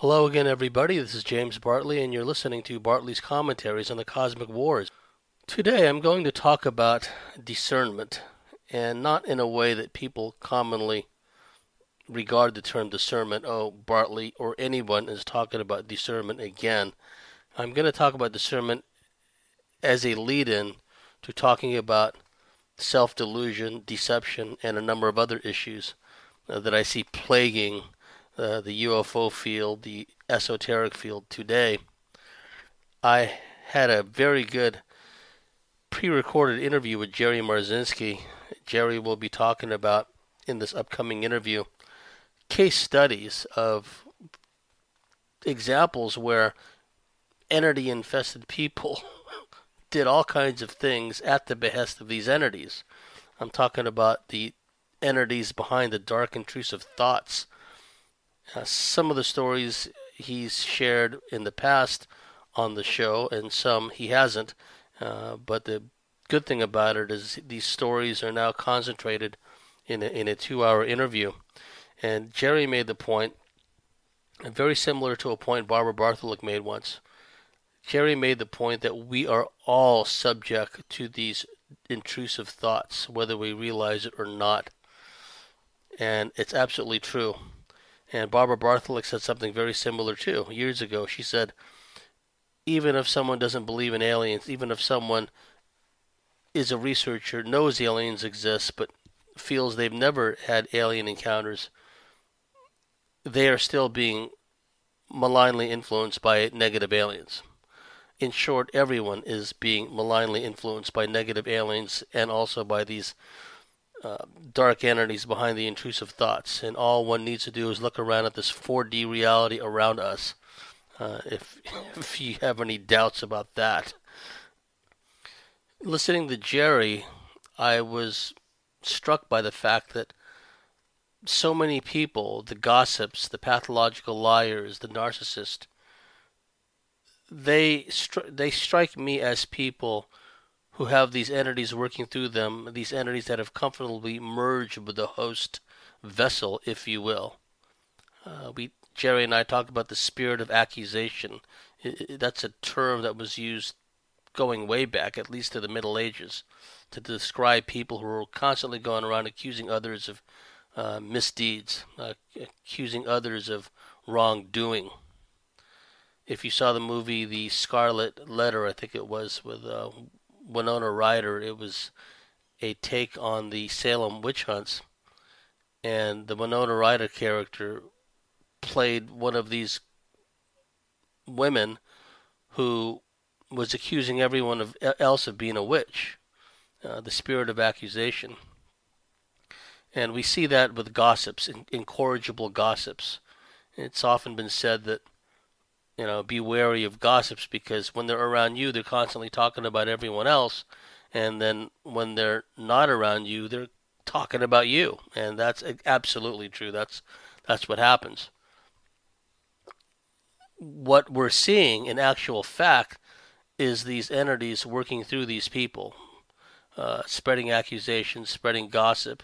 Hello again, everybody. This is James Bartley, and you're listening to Bartley's Commentaries on the Cosmic Wars. Today, I'm going to talk about discernment, and not in a way that people commonly regard the term discernment. Oh, Bartley or anyone is talking about discernment again. I'm going to talk about discernment as a lead-in to talking about self-delusion, deception, and a number of other issues that I see plaguing the UFO field, the esoteric field today. I had a very good pre-recorded interview with Jerry Marzinski. Jerry will be talking about, in this upcoming interview, case studies of examples where entity-infested people did all kinds of things at the behest of these entities. I'm talking about the entities behind the dark, intrusive thoughts. Some of the stories he's shared in the past on the show, and some he hasn't, but the good thing about it is these stories are now concentrated in a two-hour interview. And Jerry made the point, very similar to a point Barbara Bartholic made once. Jerry made the point that we are all subject to these intrusive thoughts, whether we realize it or not. And it's absolutely true. And Barbara Bartholic said something very similar too. Years ago, she said, even if someone doesn't believe in aliens, even if someone is a researcher, knows aliens exist, but feels they've never had alien encounters, they are still being malignly influenced by negative aliens. In short, everyone is being malignly influenced by negative aliens and also by these dark entities behind the intrusive thoughts, and all one needs to do is look around at this 4D reality around us, if you have any doubts about that. Listening to Jerry, I was struck by the fact that so many people, the gossips, the pathological liars, the narcissists, they strike me as people who have these entities working through them, these entities that have comfortably merged with the host vessel, if you will. Jerry and I talked about the spirit of accusation. That's a term that was used going way back, at least to the Middle Ages, to describe people who were constantly going around accusing others of misdeeds, accusing others of wrongdoing. If you saw the movie The Scarlet Letter, I think it was, with Winona Ryder, it was a take on the Salem witch hunts, and the Winona Ryder character played one of these women who was accusing everyone else of being a witch, the spirit of accusation. And we see that with gossips, incorrigible gossips. It's often been said that, you know, be wary of gossips, because when they're around you, they're constantly talking about everyone else. And then when they're not around you, they're talking about you. And that's absolutely true. That's what happens. What we're seeing in actual fact is these entities working through these people, spreading accusations, spreading gossip.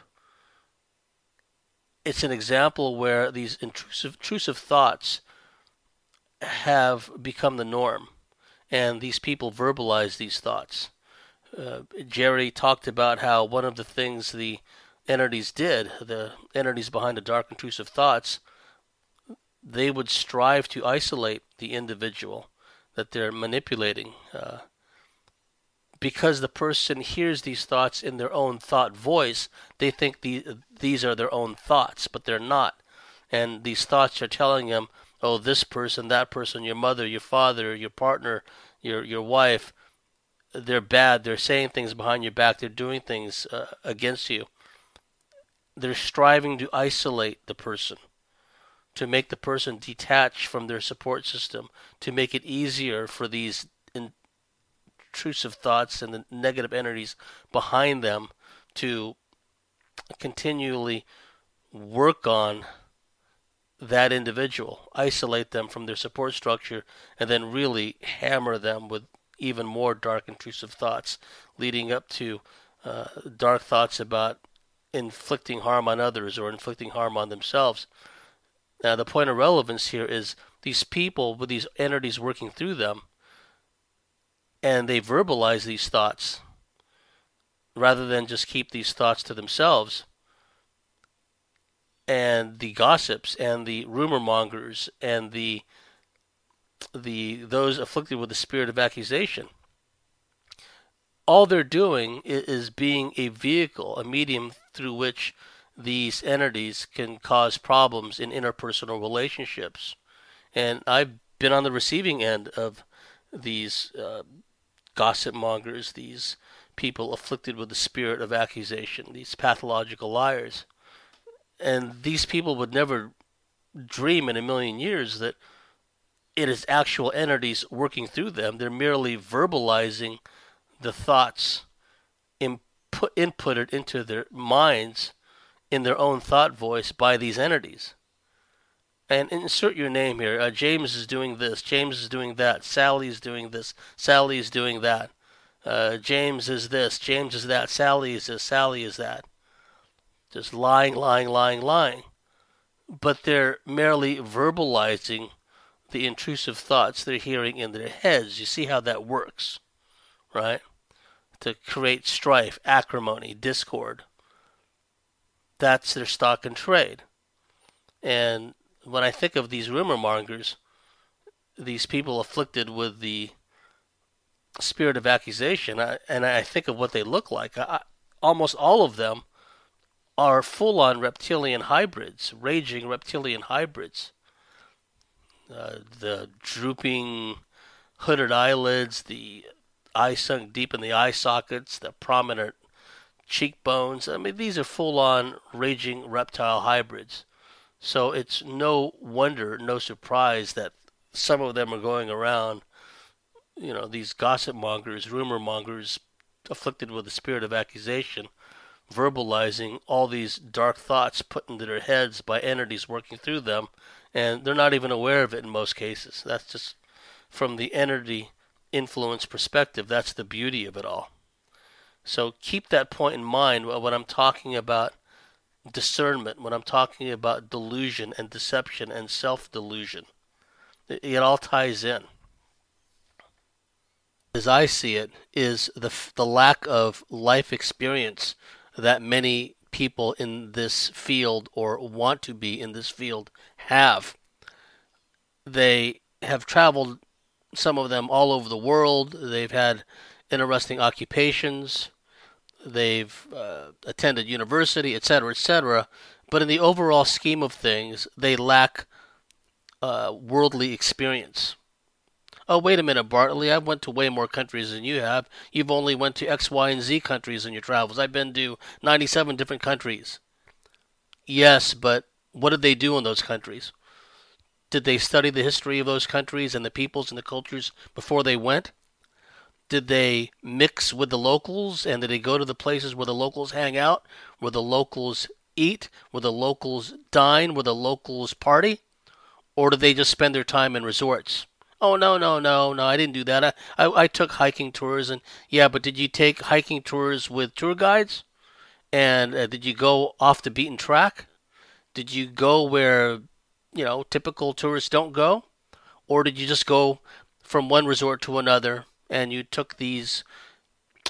It's an example where these intrusive thoughts have become the norm, and these people verbalize these thoughts. Jerry talked about how one of the things the entities did, the entities behind the dark intrusive thoughts, they would strive to isolate the individual that they're manipulating, because the person hears these thoughts in their own thought voice. They think these are their own thoughts, but they're not, and these thoughts are telling them, oh, this person, that person, your mother, your father, your partner, your wife, they're bad. They're saying things behind your back. They're doing things against you. They're striving to isolate the person, to make the person detached from their support system, to make it easier for these intrusive thoughts and the negative entities behind them to continually work on that individual, isolate them from their support structure, and then really hammer them with even more dark intrusive thoughts, leading up to dark thoughts about inflicting harm on others or inflicting harm on themselves. Now, the point of relevance here is these people with these entities working through them, and they verbalize these thoughts rather than just keep these thoughts to themselves. And the gossips and the rumor mongers and those afflicted with the spirit of accusation, all they're doing is being a vehicle, a medium through which these entities can cause problems in interpersonal relationships. And I've been on the receiving end of these gossip mongers, these people afflicted with the spirit of accusation, these pathological liars. And these people would never dream in a million years that it is actual entities working through them. They're merely verbalizing the thoughts inputted into their minds in their own thought voice by these entities. And insert your name here. James is doing this. James is doing that. Sally is doing this. Sally is doing that. James is this. James is that. Sally is this. Sally is that. Just lying, lying, lying, lying. But they're merely verbalizing the intrusive thoughts they're hearing in their heads. You see how that works, right? To create strife, acrimony, discord. That's their stock and trade. And when I think of these rumor mongers, these people afflicted with the spirit of accusation, and I think of what they look like, almost all of them are full-on reptilian hybrids, raging reptilian hybrids. The drooping hooded eyelids, the eyes sunk deep in the eye sockets, the prominent cheekbones. I mean, these are full-on raging reptile hybrids. So it's no wonder, no surprise that some of them are going around, you know, these gossip mongers, rumor mongers, afflicted with the spirit of accusation, verbalizing all these dark thoughts put into their heads by entities working through them, and they're not even aware of it in most cases. That's just from the entity influence perspective. That's the beauty of it all. So keep that point in mind when I'm talking about discernment, when I'm talking about delusion and deception and self-delusion. It all ties in. As I see it, is the lack of life experience that many people in this field, or want to be in this field, have. They have traveled, some of them, all over the world. They've had interesting occupations. They've attended university, etc., etc. But in the overall scheme of things, they lack worldly experience. Oh, wait a minute, Bartley. I've went to way more countries than you have. You've only went to X, Y, and Z countries in your travels. I've been to 97 different countries. Yes, but what did they do in those countries? Did they study the history of those countries and the peoples and the cultures before they went? Did they mix with the locals, and did they go to the places where the locals hang out, where the locals eat, where the locals dine, where the locals party? Or did they just spend their time in resorts? Oh, no, I didn't do that. I took hiking tours. And yeah, but did you take hiking tours with tour guides? And did you go off the beaten track? Did you go where, you know, typical tourists don't go? Or did you just go from one resort to another, and you took these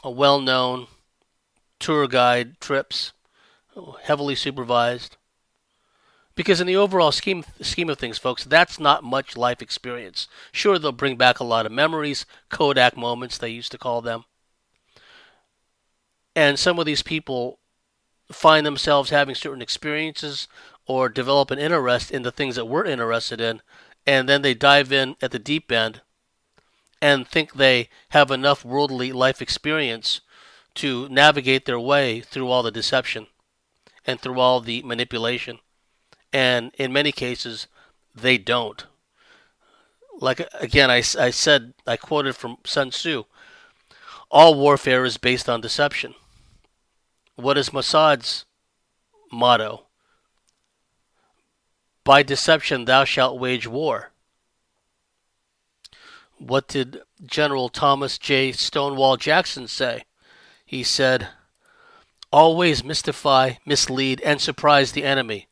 well-known tour guide trips, heavily supervised? Because in the overall scheme of things, folks, that's not much life experience. Sure, they'll bring back a lot of memories, Kodak moments, they used to call them. And some of these people find themselves having certain experiences or develop an interest in the things that we're interested in, and then they dive in at the deep end and think they have enough worldly life experience to navigate their way through all the deception and through all the manipulation. And in many cases, they don't. Like, again, I said, I quoted from Sun Tzu, all warfare is based on deception. What is Mossad's motto? By deception thou shalt wage war. What did General Thomas J. Stonewall Jackson say? He said, always mystify, mislead, and surprise the enemy.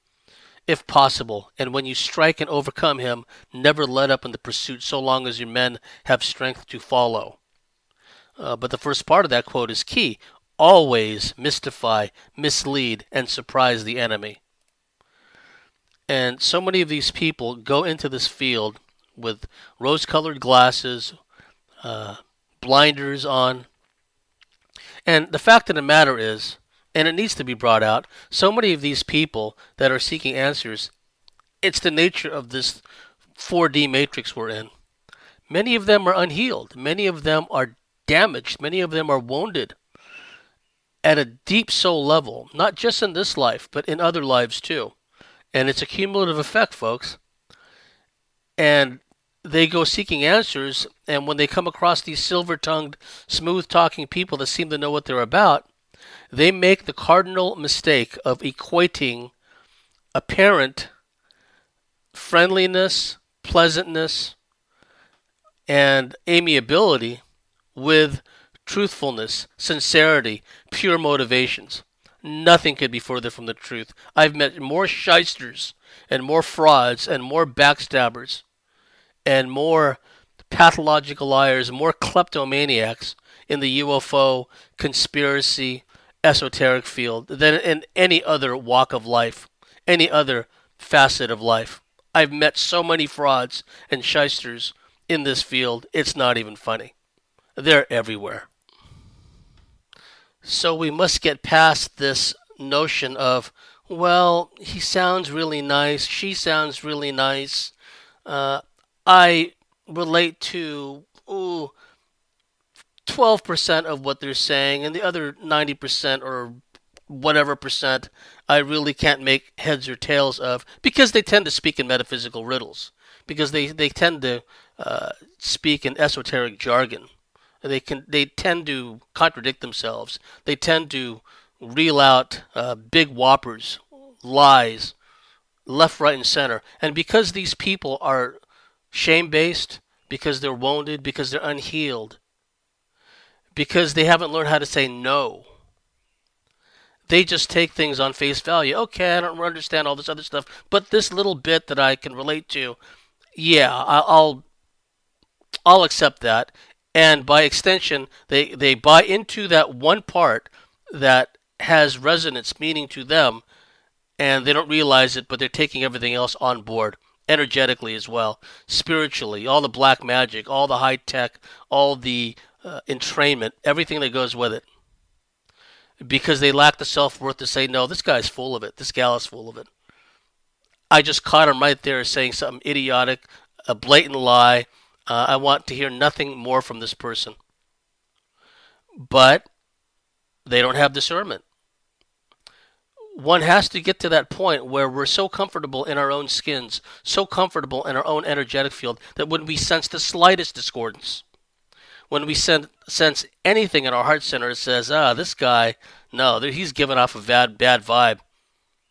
if possible, and when you strike and overcome him, never let up in the pursuit so long as your men have strength to follow. But the first part of that quote is key. Always mystify, mislead, and surprise the enemy. And so many of these people go into this field with rose-colored glasses, blinders on. And the fact of the matter is, and it needs to be brought out, so many of these people that are seeking answers, it's the nature of this 4D matrix we're in. Many of them are unhealed. Many of them are damaged. Many of them are wounded at a deep soul level, not just in this life, but in other lives too. And it's a cumulative effect, folks. And they go seeking answers, and when they come across these silver-tongued, smooth-talking people that seem to know what they're about, they make the cardinal mistake of equating apparent friendliness, pleasantness, and amiability with truthfulness, sincerity, pure motivations. Nothing could be further from the truth. I've met more shysters and more frauds and more backstabbers and more pathological liars, more kleptomaniacs in the UFO conspiracy esoteric field than in any other walk of life, any other facet of life. I've met so many frauds and shysters in this field, it's not even funny. They're everywhere. So we must get past this notion of, well, he sounds really nice, she sounds really nice, I relate to 12% of what they're saying, and the other 90% or whatever percent I really can't make heads or tails of, because they tend to speak in metaphysical riddles, because they tend to speak in esoteric jargon. They tend to contradict themselves. They tend to reel out big whoppers, lies, left, right, and center. And because these people are shame-based, because they're wounded, because they're unhealed, because they haven't learned how to say no, they just take things on face value. Okay, I don't understand all this other stuff, but this little bit that I can relate to, yeah, I'll accept that. And by extension, they buy into that one part that has resonance, meaning to them, and they don't realize it, but they're taking everything else on board, energetically as well, spiritually, all the black magic, all the high tech, all the entrainment, everything that goes with it, because they lack the self-worth to say, no, this guy's full of it, this gal is full of it. I just caught him right there saying something idiotic, a blatant lie. I want to hear nothing more from this person. But they don't have discernment. One has to get to that point where we're so comfortable in our own skins, so comfortable in our own energetic field, that when we sense the slightest discordance, when we sense anything in our heart center that says, this guy, no, he's giving off a bad vibe.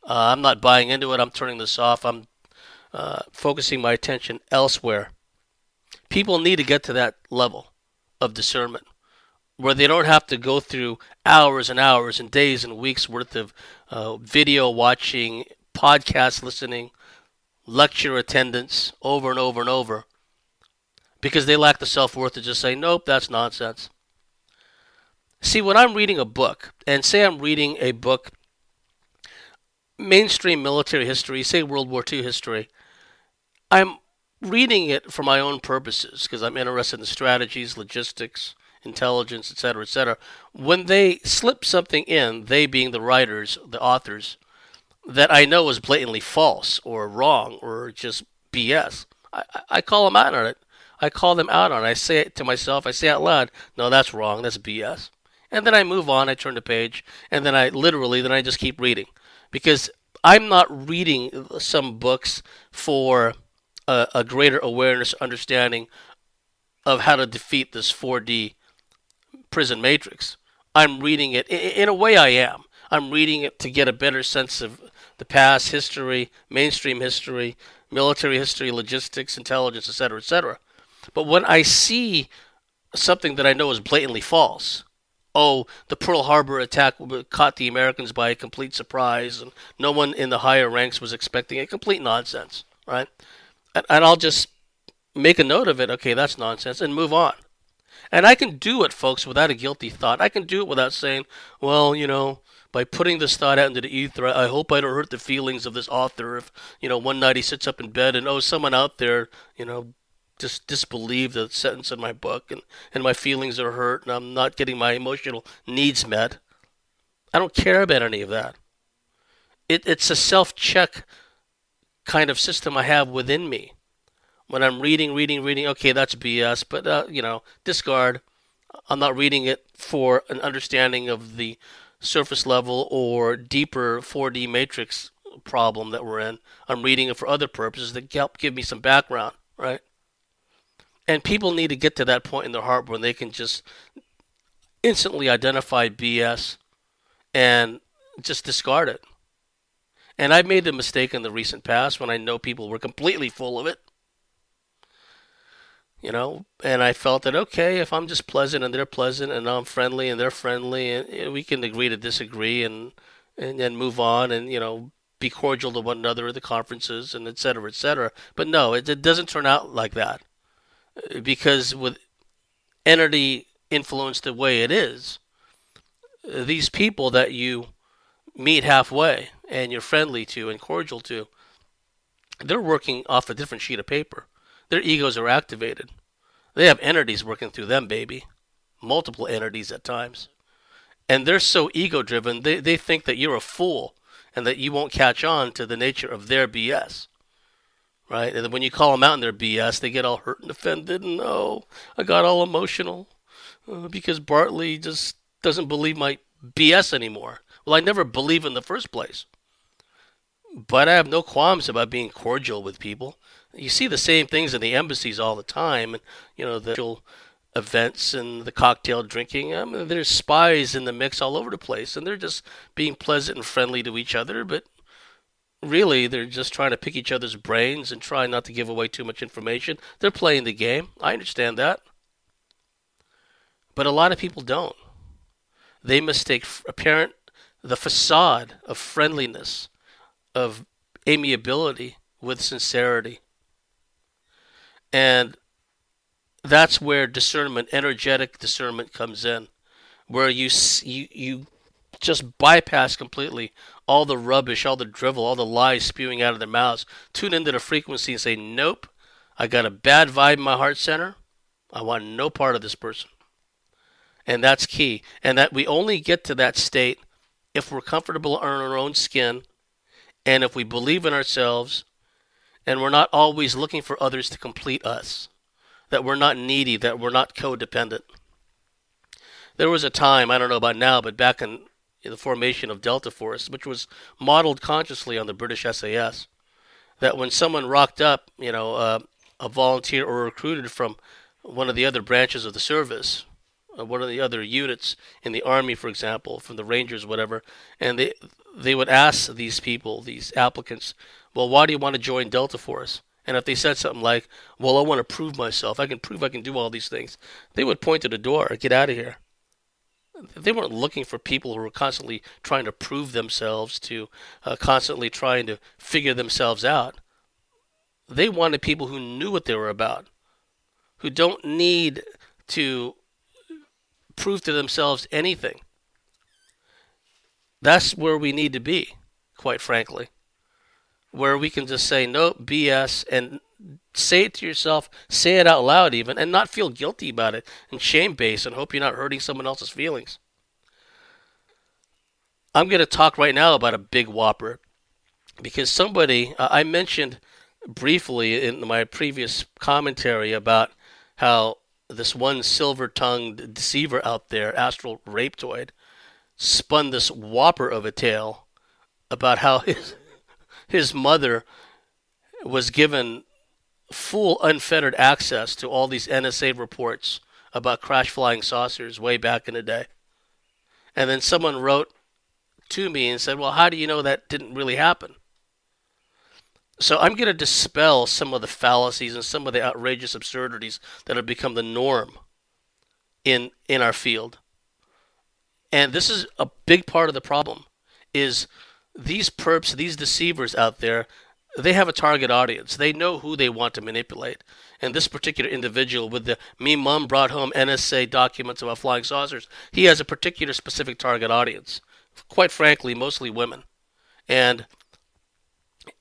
I'm not buying into it. I'm turning this off. I'm focusing my attention elsewhere. People need to get to that level of discernment where they don't have to go through hours and hours and days and weeks worth of video watching, podcast listening, lecture attendance over and over and over, because they lack the self-worth to just say, nope, that's nonsense. See, when I'm reading a book, and say I'm reading a book, mainstream military history, say World War II history, I'm reading it for my own purposes, because I'm interested in the strategies, logistics, intelligence, etc., etc. When they slip something in, they being the writers, the authors, that I know is blatantly false or wrong or just BS, I call them out on it. I call them out on it. I say it to myself. I say out loud, no, that's wrong. That's BS. And then I move on. I turn the page. And then I just keep reading. Because I'm not reading some books for a greater awareness, understanding of how to defeat this 4D prison matrix. I'm reading it, in a way I am. I'm reading it to get a better sense of the past history, mainstream history, military history, logistics, intelligence, etc., etc. But when I see something that I know is blatantly false, oh, the Pearl Harbor attack caught the Americans by a complete surprise, and no one in the higher ranks was expecting it. Complete nonsense, right? And I'll just make a note of it, okay, that's nonsense, and move on. And I can do it, folks, without a guilty thought. I can do it without saying, well, you know, by putting this thought out into the ether, I hope I don't hurt the feelings of this author if, you know, one night he sits up in bed and, oh, someone out there, you know, just disbelieved the sentence in my book and my feelings are hurt and I'm not getting my emotional needs met. I don't care about any of that. It's a self-check kind of system I have within me. When I'm reading, okay, that's BS, but, you know, discard. I'm not reading it for an understanding of the surface level or deeper 4D matrix problem that we're in. I'm reading it for other purposes that help give me some background, right? And people need to get to that point in their heart where they can just instantly identify BS and just discard it. And I've made the mistake in the recent past when I know people were completely full of it. You know, and I felt that, okay, if I'm just pleasant and they're pleasant and I'm friendly and they're friendly and we can agree to disagree and move on and, you know, be cordial to one another at the conferences and et cetera, et cetera. But no, it doesn't turn out like that because with energy influenced the way it is, these people that you meet halfway and you're friendly to and cordial to, they're working off a different sheet of paper. Their egos are activated. They have entities working through them, baby. Multiple entities at times. And they're so ego-driven, they think that you're a fool and that you won't catch on to the nature of their BS, right? And when you call them out in their BS, they get all hurt and offended. And, oh, I got all emotional because Bartley just doesn't believe my BS anymore. Well, I never believed in the first place. But I have no qualms about being cordial with people. You see the same things in the embassies all the time, and you know, the events and the cocktail drinking. I mean, there's spies in the mix all over the place, and they're just being pleasant and friendly to each other, but really they're just trying to pick each other's brains and try not to give away too much information. They're playing the game. I understand that. But a lot of people don't. They mistake the facade of friendliness, of amiability with sincerity. And that's where discernment, energetic discernment comes in, where you just bypass completely all the rubbish, all the drivel, all the lies spewing out of their mouths. Tune into the frequency and say, nope, I got a bad vibe in my heart center. I want no part of this person. And that's key. And that we only get to that state if we're comfortable in our own skin, and if we believe in ourselves, and we're not always looking for others to complete us, that we're not needy, that we're not codependent. There was a time, I don't know about now, but back in the formation of Delta Force, which was modeled consciously on the British SAS, that when someone rocked up, you know, a volunteer or recruited from one of the other branches of the service, one of the other units in the Army, for example, from the Rangers, whatever, and they would ask these people, these applicants, well, why do you want to join Delta Force? And if they said something like, well, I want to prove myself, I can prove I can do all these things, they would point to the door, get out of here. They weren't looking for people who were constantly trying to prove themselves to, constantly trying to figure themselves out. They wanted people who knew what they were about, who don't need to prove to themselves anything. That's where we need to be, quite frankly, where we can just say, no, BS, and say it to yourself, say it out loud even, and not feel guilty about it, and shame-based, and hope you're not hurting someone else's feelings. I'm going to talk right now about a big whopper, because somebody, I mentioned briefly in my previous commentary about how this one silver-tongued deceiver out there, Astral Rapetoid, spun this whopper of a tale about how his mother was given full unfettered access to all these NSA reports about crash flying saucers way back in the day. And then someone wrote to me and said, well, how do you know that didn't really happen? So I'm going to dispel some of the fallacies and some of the outrageous absurdities that have become the norm in our field. And this is a big part of the problem, is these perps, these deceivers out there, they have a target audience. They know who they want to manipulate. And this particular individual with the "me mom brought home NSA documents about flying saucers," he has a particular specific target audience. Quite frankly, mostly women. And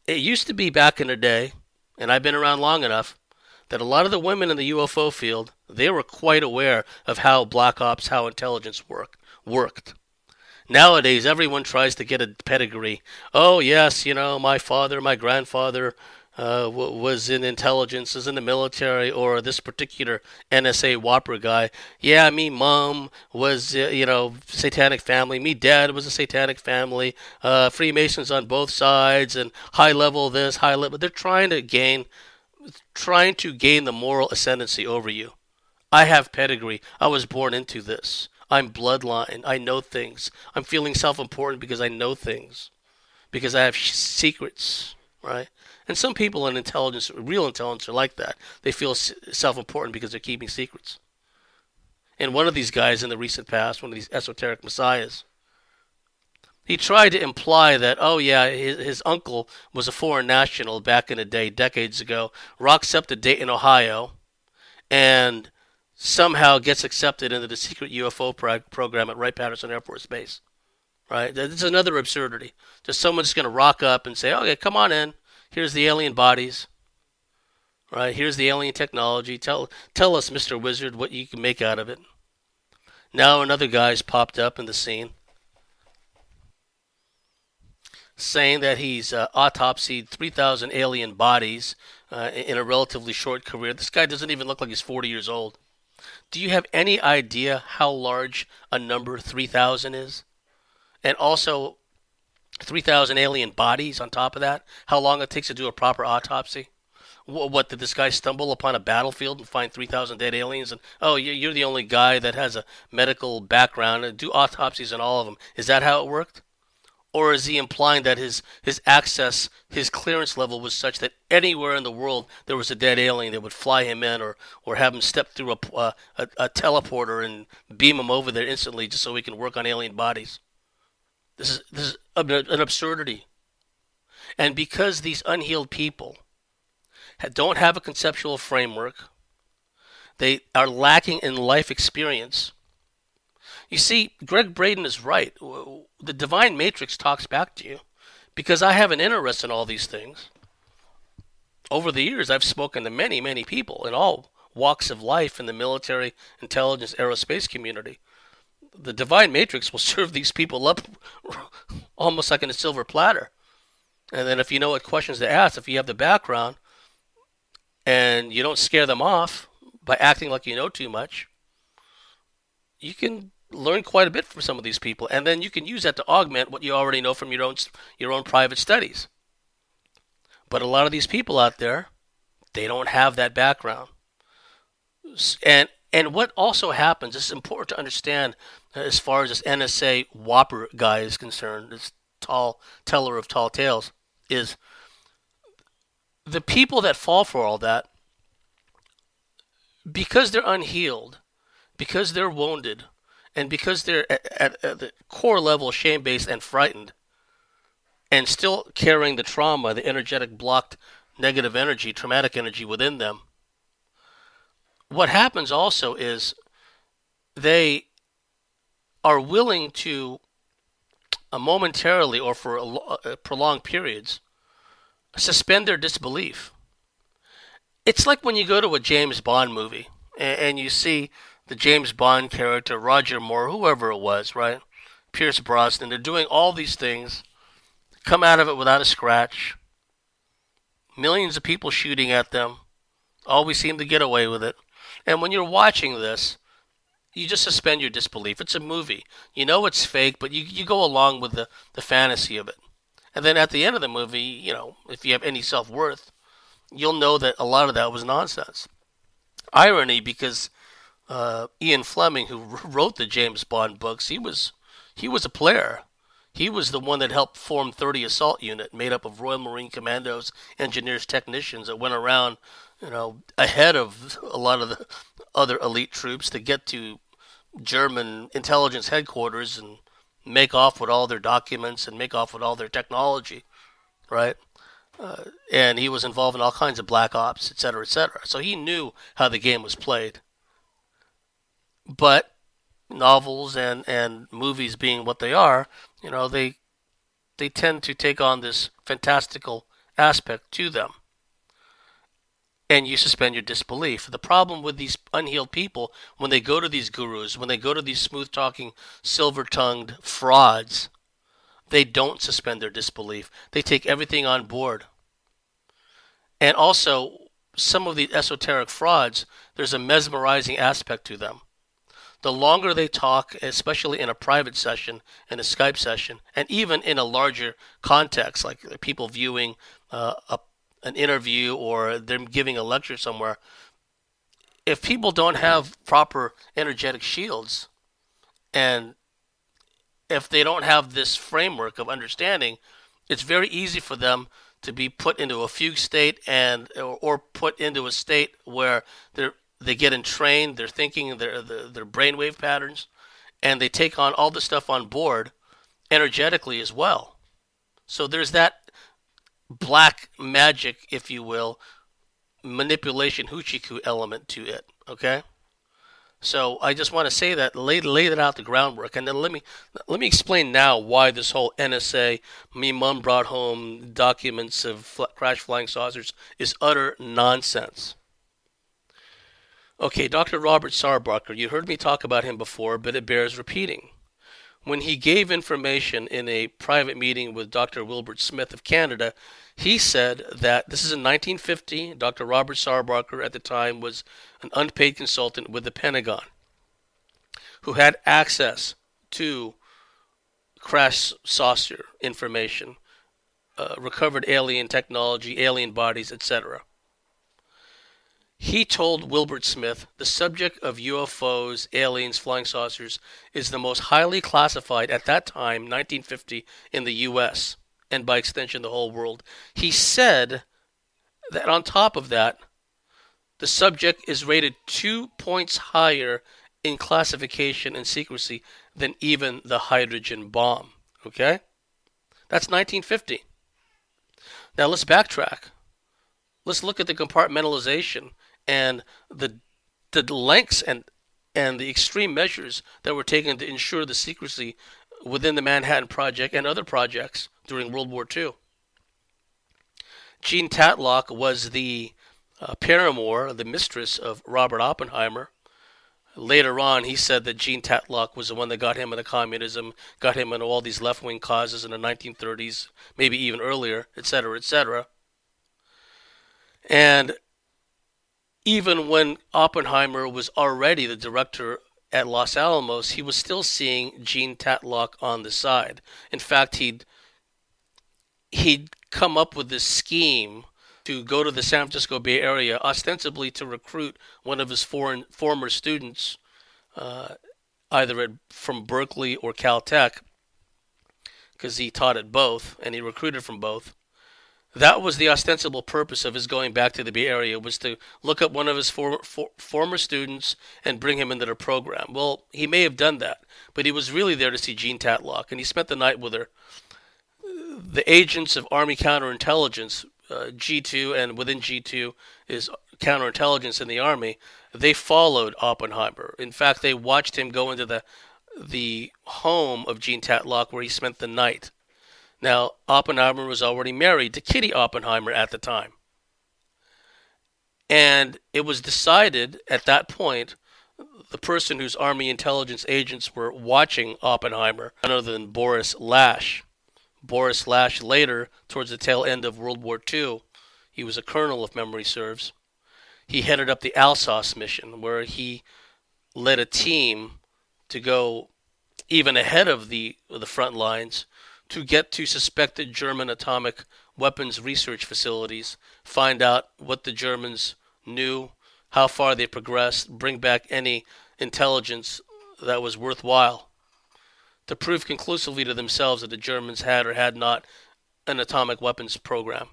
it used to be back in the day, and I've been around long enough, that a lot of the women in the UFO field, they were quite aware of how black ops, how intelligence worked. Nowadays, everyone tries to get a pedigree. Oh, yes, you know, my father, my grandfather was in intelligence, is in the military, or this particular NSA whopper guy. Yeah, me mom was, you know, satanic family. Me dad was a satanic family. Freemasons on both sides, and high level this, high level. They're trying to gain the moral ascendancy over you. I have pedigree. I was born into this. I'm bloodline. I know things. I'm feeling self-important because I know things. Because I have secrets, right? And some people in intelligence, real intelligence, are like that. They feel self-important because they're keeping secrets. And one of these guys in the recent past, one of these esoteric messiahs, he tried to imply that, oh yeah, his uncle was a foreign national back in the day, decades ago, rocks up to Dayton, Ohio, and somehow gets accepted into the secret UFO program at Wright-Patterson Air Force Base, right? This is another absurdity. Just someone's going to rock up and say, okay, come on in. Here's the alien bodies, right? Here's the alien technology. Tell us, Mr. Wizard, what you can make out of it. Now another guy's popped up in the scene saying that he's autopsied 3,000 alien bodies in a relatively short career. This guy doesn't even look like he's 40 years old. Do you have any idea how large a number 3,000 is? And also, 3,000 alien bodies on top of that? How long it takes to do a proper autopsy? What, did this guy stumble upon a battlefield and find 3,000 dead aliens? And oh, you're the only guy that has a medical background and do autopsies on all of them. Is that how it worked? Or is he implying that his access, his clearance level was such that anywhere in the world there was a dead alien, they would fly him in or have him step through a teleporter and beam him over there instantly just so he can work on alien bodies? This is an absurdity. And because these unhealed people don't have a conceptual framework, they are lacking in life experience. You see, Greg Braden is right. The Divine Matrix talks back to you because I have an interest in all these things. Over the years, I've spoken to many, many people in all walks of life in the military, intelligence, aerospace community. The Divine Matrix will serve these people up almost like in a silver platter. And then if you know what questions to ask, if you have the background, and you don't scare them off by acting like you know too much, you can learn quite a bit from some of these people, and then you can use that to augment what you already know from your own private studies. But a lot of these people out there, they don't have that background. And what also happens, this is important to understand as far as this NSA whopper guy is concerned, this teller of tall tales, is the people that fall for all that, because they're unhealed, because they're wounded, and because they're at the core level shame-based and frightened and still carrying the trauma, the energetic blocked negative energy, traumatic energy within them, what happens also is they are willing to momentarily or for prolonged periods suspend their disbelief. It's like when you go to a James Bond movie and you see the James Bond character, Roger Moore, whoever it was, right? Pierce Brosnan. They're doing all these things, come out of it without a scratch. Millions of people shooting at them. Always seem to get away with it. And when you're watching this, you just suspend your disbelief. It's a movie. You know it's fake, but you go along with the fantasy of it. And then at the end of the movie, you know, if you have any self-worth, you'll know that a lot of that was nonsense. Irony, because Ian Fleming, who wrote the James Bond books, he was a player. He was the one that helped form 30 Assault Unit, made up of Royal Marine Commandos, engineers, technicians that went around, you know, ahead of a lot of the other elite troops to get to German intelligence headquarters and make off with all their documents and make off with all their technology, right? And he was involved in all kinds of black ops, et cetera, et cetera. So he knew how the game was played. But novels and movies being what they are, you know, they tend to take on this fantastical aspect to them. And you suspend your disbelief. The problem with these unhealed people, when they go to these gurus, when they go to these smooth-talking, silver-tongued frauds, they don't suspend their disbelief. They take everything on board. And also, some of the esoteric frauds, there's a mesmerizing aspect to them. The longer they talk, especially in a private session, in a Skype session, and even in a larger context, like people viewing an interview or them giving a lecture somewhere, if people don't have proper energetic shields and if they don't have this framework of understanding, it's very easy for them to be put into a fugue state and or put into a state where they get entrained, they're thinking their brainwave patterns, and they take on all the stuff on board energetically as well. So there's that black magic, if you will, manipulation hoochie-coo element to it, okay? So I just want to say that, lay that out, the groundwork, and then let me explain now why this whole NSA, me mum brought home documents of crash flying saucers is utter nonsense. Okay, Dr. Robert Sarbacher, you heard me talk about him before, but it bears repeating. When he gave information in a private meeting with Dr. Wilbert Smith of Canada, he said that, this is in 1950, Dr. Robert Sarbacher at the time was an unpaid consultant with the Pentagon who had access to crash saucer information, recovered alien technology, alien bodies, etc. He told Wilbert Smith the subject of UFOs, aliens, flying saucers is the most highly classified at that time, 1950, in the U.S., and by extension the whole world. He said that on top of that, the subject is rated 2 points higher in classification and secrecy than even the hydrogen bomb. Okay? That's 1950. Now let's backtrack. Let's look at the compartmentalization and the lengths and the extreme measures that were taken to ensure the secrecy within the Manhattan Project and other projects during World War II. Jean Tatlock was the paramour, the mistress of Robert Oppenheimer. Later on, he said that Jean Tatlock was the one that got him into communism, got him into all these left-wing causes in the 1930s, maybe even earlier, etc., etc. And even when Oppenheimer was already the director at Los Alamos, he was still seeing Jean Tatlock on the side. In fact, he'd come up with this scheme to go to the San Francisco Bay Area, ostensibly to recruit one of his former students, either from Berkeley or Caltech, because he taught at both, and he recruited from both. That was the ostensible purpose of his going back to the Bay Area, was to look up one of his former students and bring him into the program. Well, he may have done that, but he was really there to see Jean Tatlock, and he spent the night with her. The agents of Army Counterintelligence, G2, and within G2 is counterintelligence in the Army, they followed Oppenheimer. In fact, they watched him go into the home of Jean Tatlock where he spent the night. Now, Oppenheimer was already married to Kitty Oppenheimer at the time. And it was decided at that point, the person whose Army intelligence agents were watching Oppenheimer, other than Boris Pash. Boris Pash later, towards the tail end of World War II, he was a colonel if memory serves, he headed up the Alsos mission where he led a team to go even ahead of the front lines to get to suspected German atomic weapons research facilities, find out what the Germans knew, how far they progressed, bring back any intelligence that was worthwhile, to prove conclusively to themselves that the Germans had or had not an atomic weapons program.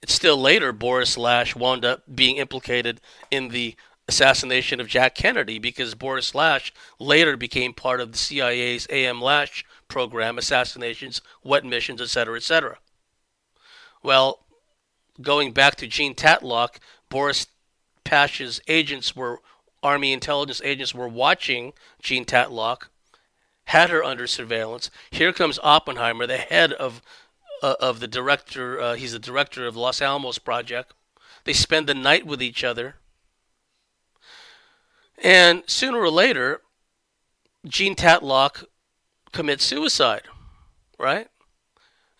It's still later Boris Pash wound up being implicated in the assassination of Jack Kennedy, because Boris Lash later became part of the CIA's A.M. Lash program, assassinations, wet missions, etc., etc. Well, going back to Jean Tatlock, Boris Pash's agents were, Army intelligence agents were watching Jean Tatlock, had her under surveillance. Here comes Oppenheimer, the head of the director, he's the director of Los Alamos Project. They spend the night with each other. And sooner or later, Jean Tatlock commits suicide, right?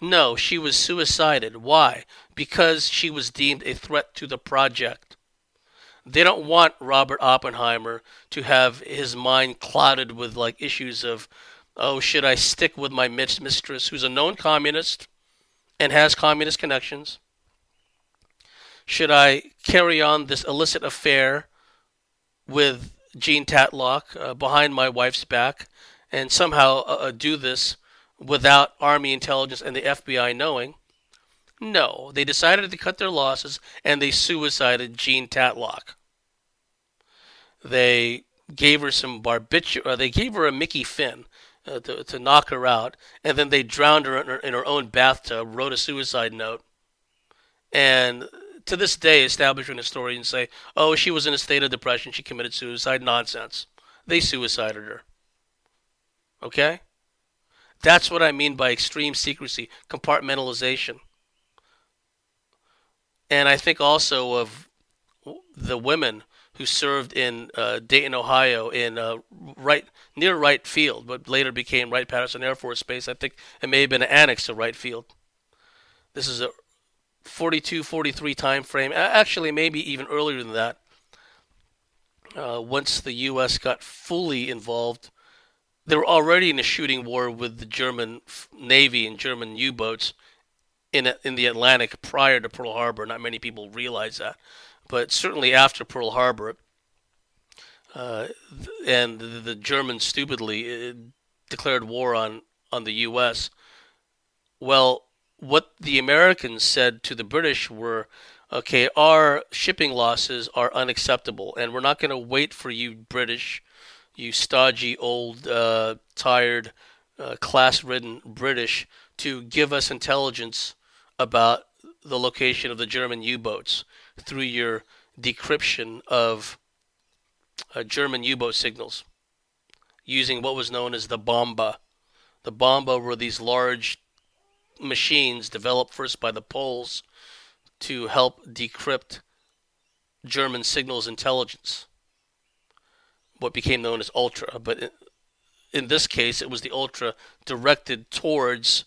No, she was suicided. Why? Because she was deemed a threat to the project. They don't want Robert Oppenheimer to have his mind clouded with like issues of, oh, should I stick with my mistress who's a known communist and has communist connections? Should I carry on this illicit affair with Jean Tatlock behind my wife's back and somehow do this without Army intelligence and the FBI knowing? No, they decided to cut their losses and they suicided Jean Tatlock. They gave her some barbiturate, they gave her a Mickey Finn to knock her out, and then they drowned her in her own bathtub, wrote a suicide note, and to this day, establishment historians say, oh, she was in a state of depression, she committed suicide. Nonsense. They suicided her. Okay? That's what I mean by extreme secrecy, compartmentalization. And I think also of the women who served in Dayton, Ohio, in near Wright Field, but later became Wright-Patterson Air Force Base. I think it may have been an annex to Wright Field. This is a 42, 43 time frame, actually maybe even earlier than that, once the U.S. got fully involved. They were already in a shooting war with the German Navy and German U-boats in the Atlantic prior to Pearl Harbor. Not many people realize that, but certainly after Pearl Harbor, and the Germans stupidly declared war on the U.S., well, what the Americans said to the British were, okay, our shipping losses are unacceptable, and we're not going to wait for you British, you stodgy, old, tired, class-ridden British, to give us intelligence about the location of the German U-boats through your decryption of German U-boat signals using what was known as the bomba. The bomba were these large machines developed first by the Poles to help decrypt German signals intelligence, what became known as Ultra. But in this case, it was the Ultra directed towards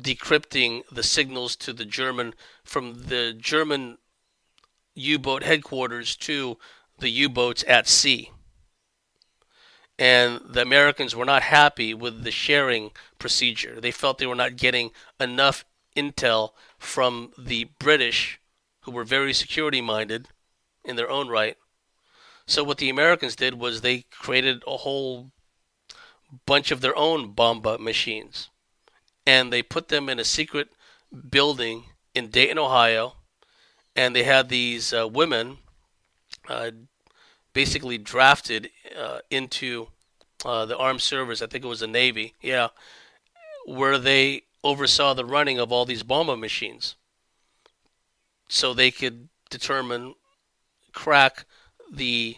decrypting the signals to the German, from the German U-boat headquarters to the U-boats at sea. And the Americans were not happy with the sharing procedure. They felt they were not getting enough intel from the British, who were very security-minded in their own right. So what the Americans did was they created a whole bunch of their own bomba machines. And they put them in a secret building in Dayton, Ohio. And they had these women basically drafted into the armed service, I think it was the Navy, yeah, where they oversaw the running of all these bomba machines so they could determine, crack the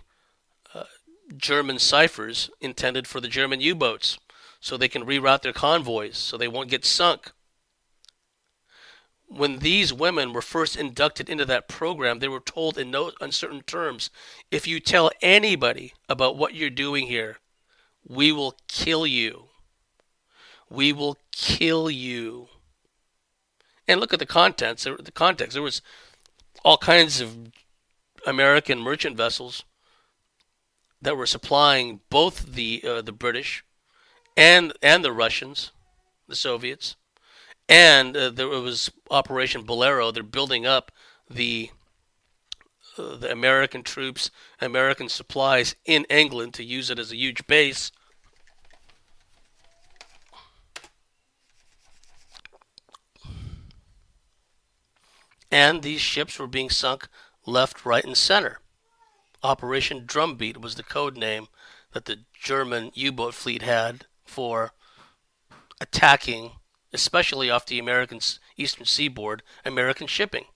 German ciphers intended for the German U-boats so they can reroute their convoys so they won't get sunk. When these women were first inducted into that program, they were told in no uncertain terms, if you tell anybody about what you're doing here, we will kill you. We will kill you. And look at the contents. The context. There was all kinds of American merchant vessels that were supplying both the British and the Russians, the Soviets. And there was Operation Bolero. They're building up the American troops, American supplies in England to use it as a huge base. And these ships were being sunk left, right, and center. Operation Drumbeat was the code name that the German U-boat fleet had for attacking, especially off the American eastern seaboard, American shipping.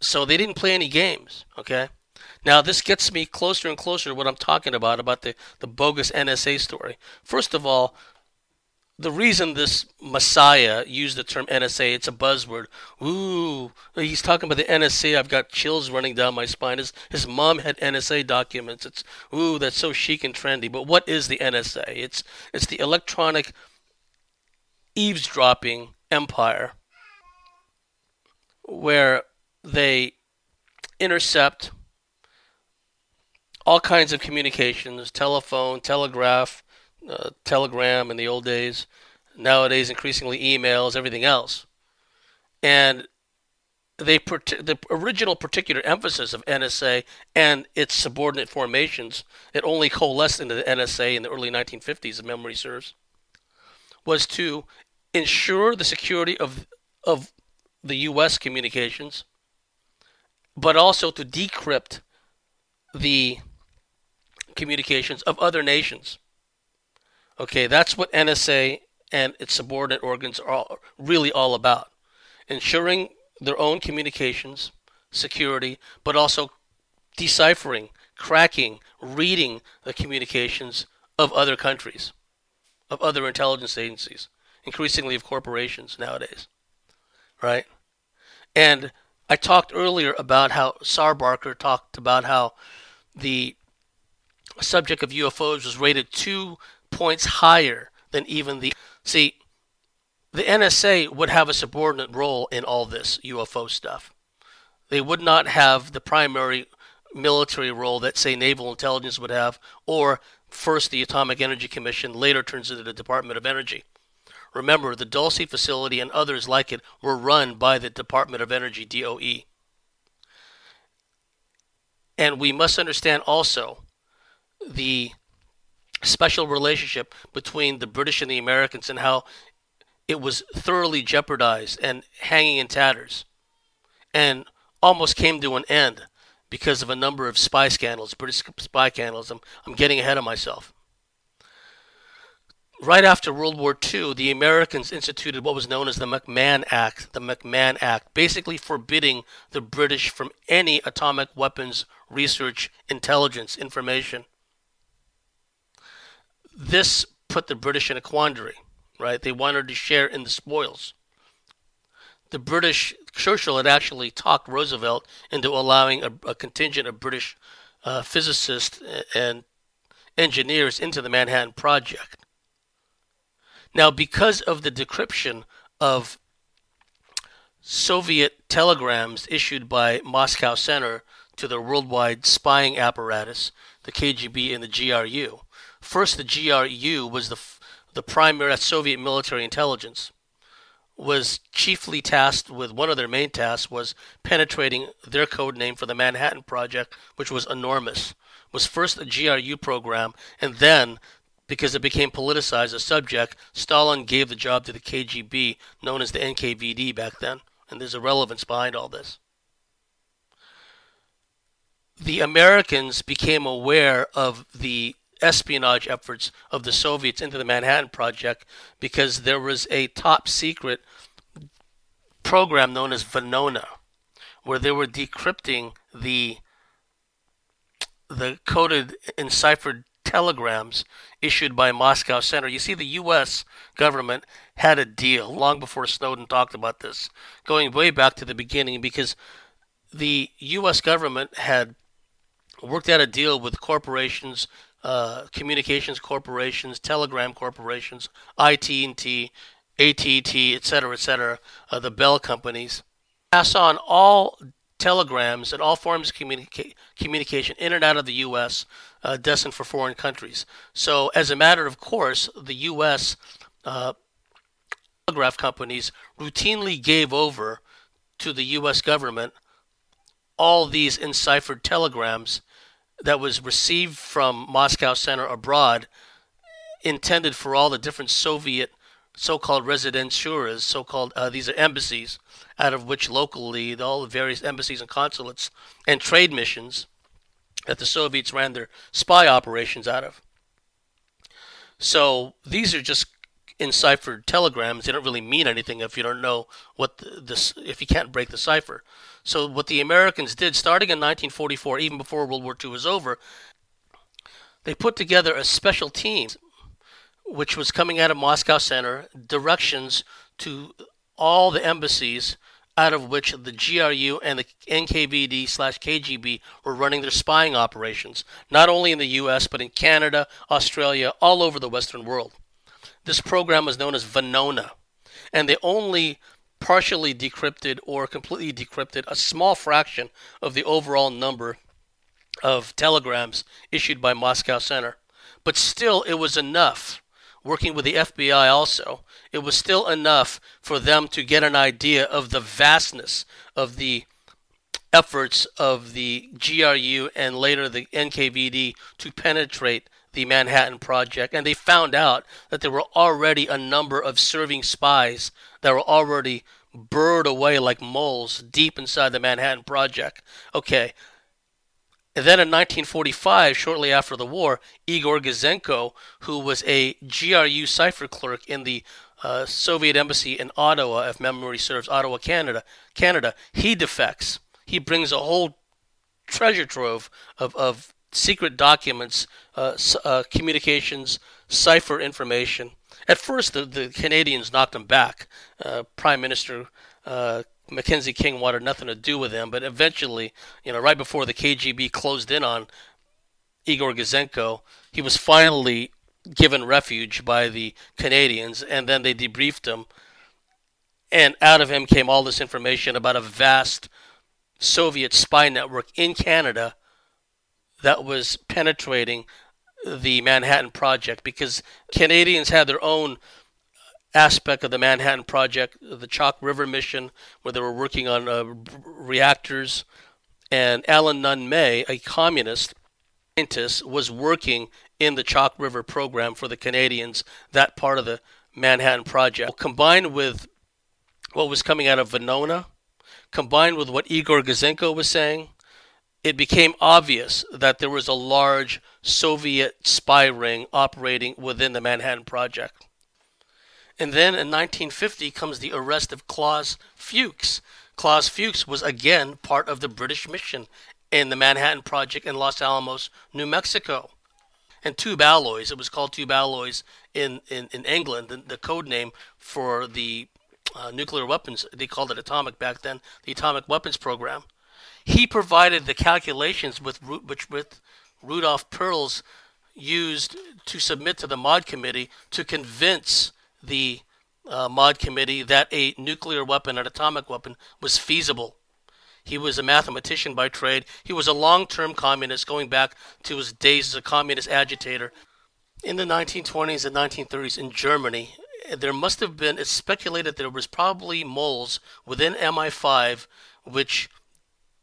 So they didn't play any games, okay? Now, this gets me closer and closer to what I'm talking about the bogus NSA story. First of all, the reason this messiah used the term NSA, it's a buzzword. Ooh, he's talking about the NSA. I've got chills running down my spine. His mom had NSA documents. It's, ooh, that's so chic and trendy. But what is the NSA? It's the electronic eavesdropping empire where they intercept all kinds of communications, telephone, telegraph, telegram in the old days, nowadays increasingly emails, everything else. And they the original particular emphasis of NSA and its subordinate formations, it only coalesced into the NSA in the early 1950s, if memory serves, was to ensure the security of the U.S. communications, but also to decrypt the communications of other nations. Okay, that's what NSA and its subordinate organs are really all about. Ensuring their own communications, security, but also deciphering, cracking, reading the communications of other countries, of other intelligence agencies, increasingly of corporations nowadays, right? And I talked earlier about how Sarbacher talked about how the subject of UFOs was rated 2 points higher than even the... See, the NSA would have a subordinate role in all this UFO stuff. They would not have the primary military role that, say, Naval Intelligence would have, or first the Atomic Energy Commission, later turns into the Department of Energy. Remember, the Dulce facility and others like it were run by the Department of Energy, DOE. And we must understand also the special relationship between the British and the Americans and how it was thoroughly jeopardized and hanging in tatters and almost came to an end because of a number of spy scandals, British spy scandals. I'm getting ahead of myself. Right after World War II, the Americans instituted what was known as the McMahon Act, basically forbidding the British from any atomic weapons research, intelligence, information. This put the British in a quandary, right? They wanted to share in the spoils. The British, Churchill had actually talked Roosevelt into allowing a contingent of British physicists and engineers into the Manhattan Project. Now, because of the decryption of Soviet telegrams issued by Moscow Center to their worldwide spying apparatus, the KGB and the GRU, first the GRU was the primary Soviet military intelligence, was chiefly tasked with one of their main tasks was penetrating their code name for the Manhattan Project, which was enormous, was first the GRU program, and then, because it became politicized, a subject, Stalin gave the job to the KGB, known as the NKVD back then, and there's a relevance behind all this. The Americans became aware of the espionage efforts of the Soviets into the Manhattan Project because there was a top secret program known as Venona, where they were decrypting the coded and ciphered telegrams issued by Moscow Center. You see, the U.S. government had a deal long before Snowden talked about this, going way back to the beginning, because the U.S. government had worked out a deal with corporations, communications corporations, telegram corporations, IT&T, AT&T, etc., etc., the Bell companies, pass on all telegrams and all forms of communication in and out of the U.S. Destined for foreign countries. So as a matter of course, the U.S. telegraph companies routinely gave over to the U.S. government all these enciphered telegrams that was received from Moscow Center abroad, intended for all the different Soviet so-called residenturas, so-called, these are embassies, out of which locally all the various embassies and consulates and trade missions that the Soviets ran their spy operations out of. So these are just enciphered telegrams. They don't really mean anything if you don't know what if you can't break the cipher. So what the Americans did, starting in 1944, even before World War II was over, they put together a special team, which was coming out of Moscow Center, directions to all the embassies out of which the GRU and the NKVD/KGB were running their spying operations, not only in the U.S., but in Canada, Australia, all over the Western world. This program was known as Venona, and they only partially decrypted or completely decrypted a small fraction of the overall number of telegrams issued by Moscow Center. But still, it was enough, working with the FBI also, it was still enough for them to get an idea of the vastness of the efforts of the GRU and later the NKVD to penetrate the Manhattan Project. And they found out that there were already a number of serving spies that were already burrowed away like moles deep inside the Manhattan Project. Okay. And then in 1945, shortly after the war, Igor Gazenko, who was a GRU cipher clerk in the Soviet embassy in Ottawa, if memory serves, Ottawa, Canada, he defects. He brings a whole treasure trove of secret documents, communications, cipher information. At first, the Canadians knocked him back. Prime Minister Mackenzie King wanted nothing to do with him, but eventually, you know, right before the KGB closed in on Igor Gazenko, he was finally given refuge by the Canadians, and then they debriefed him, and out of him came all this information about a vast Soviet spy network in Canada that was penetrating the Manhattan Project, because Canadians had their own aspect of the Manhattan Project, the Chalk River mission, where they were working on reactors. And Alan Nunn May, a communist scientist, was working in the Chalk River program for the Canadians, that part of the Manhattan Project. Combined with what was coming out of Venona, combined with what Igor Gazenko was saying, it became obvious that there was a large Soviet spy ring operating within the Manhattan Project. And then in 1950 comes the arrest of Klaus Fuchs. Klaus Fuchs was again part of the British mission in the Manhattan Project in Los Alamos, New Mexico. And Tube Alloys, it was called Tube Alloys in England, the code name for the nuclear weapons, they called it atomic back then, the atomic weapons program. He provided the calculations with Rudolf Perls used to submit to the MOD Committee to convince the MOD Committee that a nuclear weapon, an atomic weapon, was feasible. He was a mathematician by trade. He was a long-term communist, going back to his days as a communist agitator. In the 1920s and 1930s in Germany, there must have been, it's speculated there was probably moles within MI5 which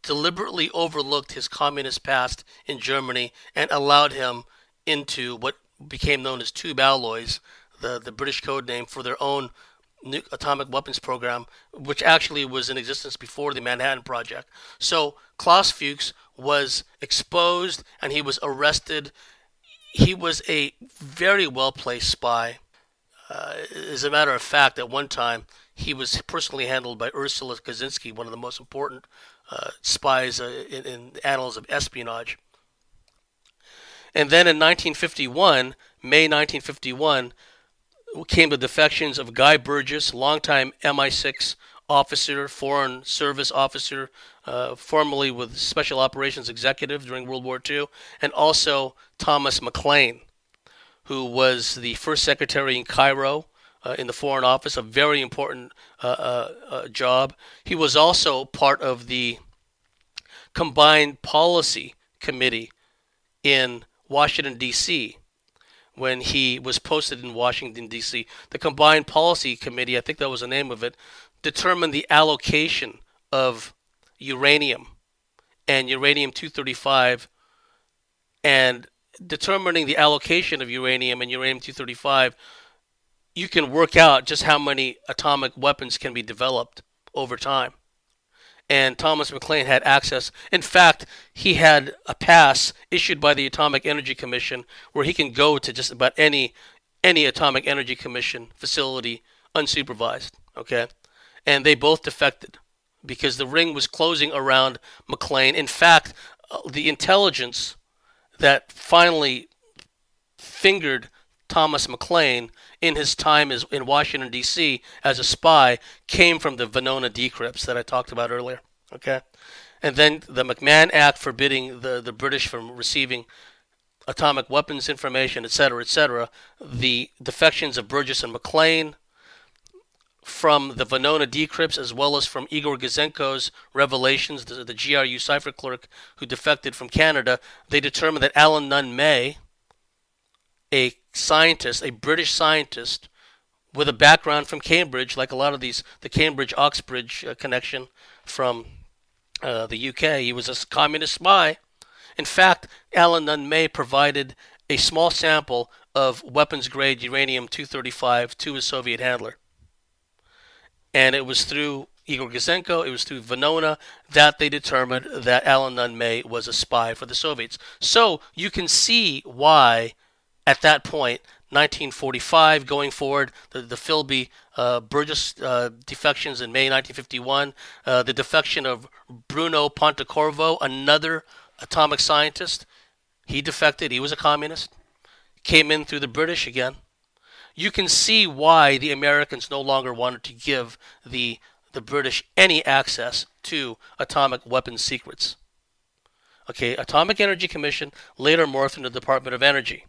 deliberately overlooked his communist past in Germany and allowed him into what became known as Tube Alloys, the British code name for their own atomic weapons program, which actually was in existence before the Manhattan Project. So Klaus Fuchs was exposed and he was arrested. He was a very well-placed spy. As a matter of fact, at one time, he was personally handled by Ursula Kaczynski, one of the most important spies in annals of espionage. And then in 1951, May 1951, came the defections of Guy Burgess, longtime MI6 officer, foreign service officer, formerly with Special Operations Executive during World War II, and also Thomas Maclean, who was the first secretary in Cairo in the Foreign Office, a very important job. He was also part of the Combined Policy Committee in Washington, D.C., when he was posted in Washington, D.C. The Combined Policy Committee, I think that was the name of it, determined the allocation of uranium and uranium-235, and determining the allocation of uranium and uranium-235, you can work out just how many atomic weapons can be developed over time. and Thomas Maclean had access. In fact, he had a pass issued by the Atomic Energy Commission where he can go to just about any Atomic Energy Commission facility unsupervised, okay? And they both defected because the ring was closing around Maclean. In fact, the intelligence that finally fingered Thomas Maclean in his time in Washington, D.C. as a spy came from the Venona decrypts that I talked about earlier, okay? And then the McMahon Act forbidding the British from receiving atomic weapons information, etc., etc., the defections of Burgess and Maclean from the Venona decrypts, as well as from Igor Gazenko's revelations, the GRU cipher clerk who defected from Canada, they determined that Alan Nunn May, a scientist, a British scientist with a background from Cambridge, like a lot of these, the Cambridge-Oxbridge connection from the UK. He was a communist spy. In fact, Alan Nunn May provided a small sample of weapons-grade uranium-235 to his Soviet handler. And it was through Igor Gazenko, it was through Venona, that they determined that Alan Nunn May was a spy for the Soviets. So you can see why, at that point, 1945 going forward, the Philby Burgess defections in May 1951, the defection of Bruno Pontecorvo, another atomic scientist. He defected. He was a communist. Came in through the British again. You can see why the Americans no longer wanted to give the British any access to atomic weapons secrets. Okay, Atomic Energy Commission later morphed into the Department of Energy.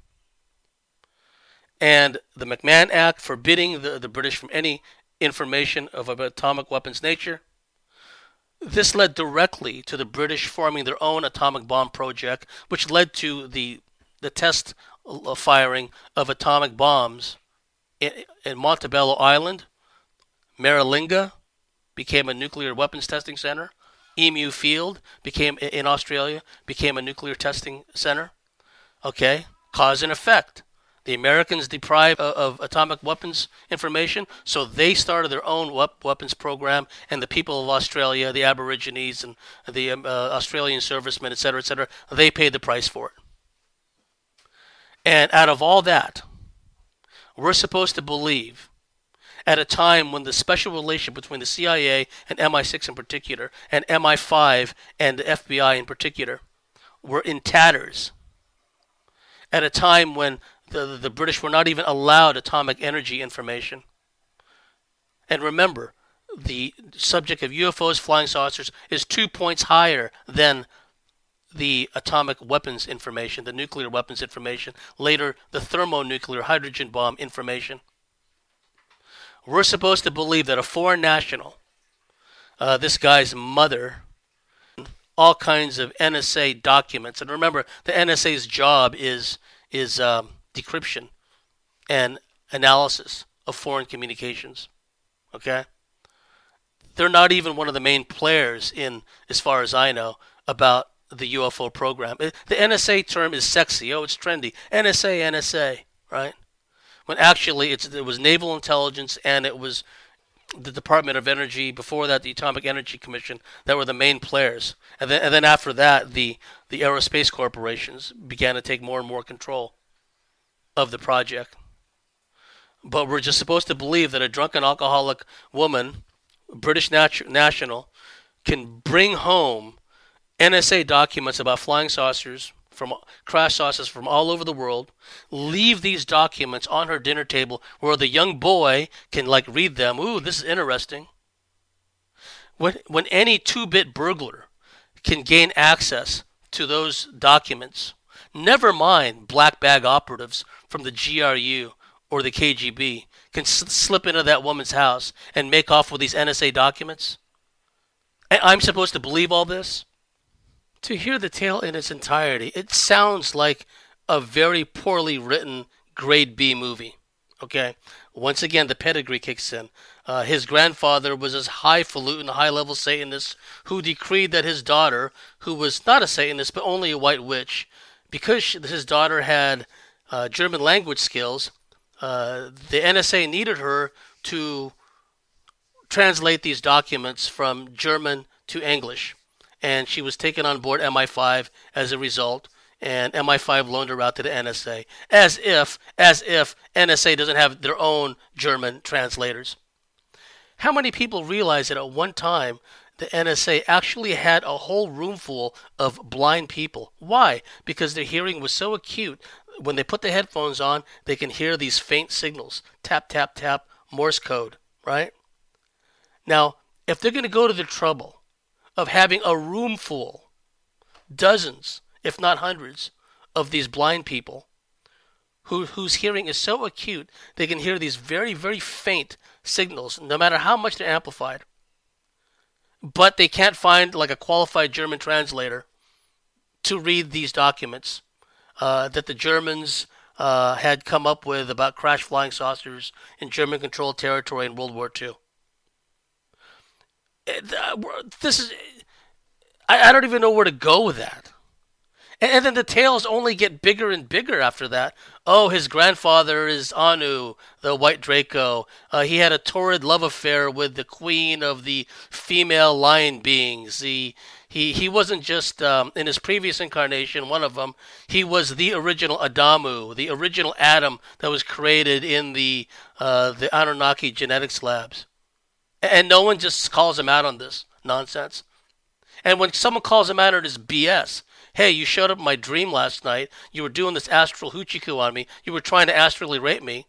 And the McMahon Act forbidding the British from any information of atomic weapons nature. This led directly to the British forming their own atomic bomb project, which led to the test firing of atomic bombs in Montebello Island. Maralinga became a nuclear weapons testing center. Emu Field became in Australia became a nuclear testing center. Okay, cause and effect. The Americans deprived of atomic weapons information, so they started their own weapons program, and the people of Australia, the Aborigines, and the Australian servicemen, etc., etc., they paid the price for it. And out of all that, we're supposed to believe, at a time when the special relationship between the CIA and MI6 in particular, and MI5 and the FBI in particular, were in tatters, at a time when the British were not even allowed atomic energy information. And remember, the subject of UFOs, flying saucers, is 2 points higher than the atomic weapons information, the nuclear weapons information, later the thermonuclear hydrogen bomb information. We're supposed to believe that a foreign national, this guy's mother, all kinds of NSA documents, and remember, the NSA's job is decryption and analysis of foreign communications, okay? They're not even one of the main players in, as far as I know, about the UFO program. The NSA term is sexy. Oh, it's trendy. NSA, NSA, right? When actually it was Naval Intelligence and it was the Department of Energy, before that the Atomic Energy Commission, that were the main players. And then after that, the aerospace corporations began to take more and more control of the project. But we're just supposed to believe that a drunken alcoholic woman, British national, can bring home NSA documents about flying saucers, from crash saucers from all over the world, leave these documents on her dinner table where the young boy can like read them. Ooh, this is interesting. When any two-bit burglar can gain access to those documents, never mind black bag operatives from the GRU or the KGB can slip into that woman's house and make off with these NSA documents. And I'm supposed to believe all this? To hear the tale in its entirety, it sounds like a very poorly written grade B movie. Okay? Once again, the pedigree kicks in. His grandfather was this highfalutin, high-level Satanist who decreed that his daughter, who was not a Satanist but only a white witch, because his daughter had German language skills, the NSA needed her to translate these documents from German to English, and she was taken on board MI5 as a result, and MI5 loaned her out to the NSA, as if NSA doesn't have their own German translators. How many people realize that at one time the NSA actually had a whole room full of blind people? Why? Because their hearing was so acute, when they put the headphones on, they can hear these faint signals. Tap, tap, tap, Morse code, right? Now, if they're going to go to the trouble of having a room full, dozens, if not hundreds, of these blind people whose hearing is so acute they can hear these very, very faint signals, no matter how much they're amplified, but they can't find like a qualified German translator to read these documents that the Germans had come up with about crash flying saucers in German-controlled territory in World War II. I don't even know where to go with that. And then the tales only get bigger and bigger after that. Oh, his grandfather is Anu, the White Draco. He had a torrid love affair with the queen of the female lion beings. He wasn't just, in his previous incarnation, one of them. He was the original Adamu, the original Adam that was created in the Anunnaki genetics labs. And no one just calls him out on this nonsense. And when someone calls him out on his BS... Hey, you showed up in my dream last night. You were doing this astral hoochie-coo on me. You were trying to astrally rape me.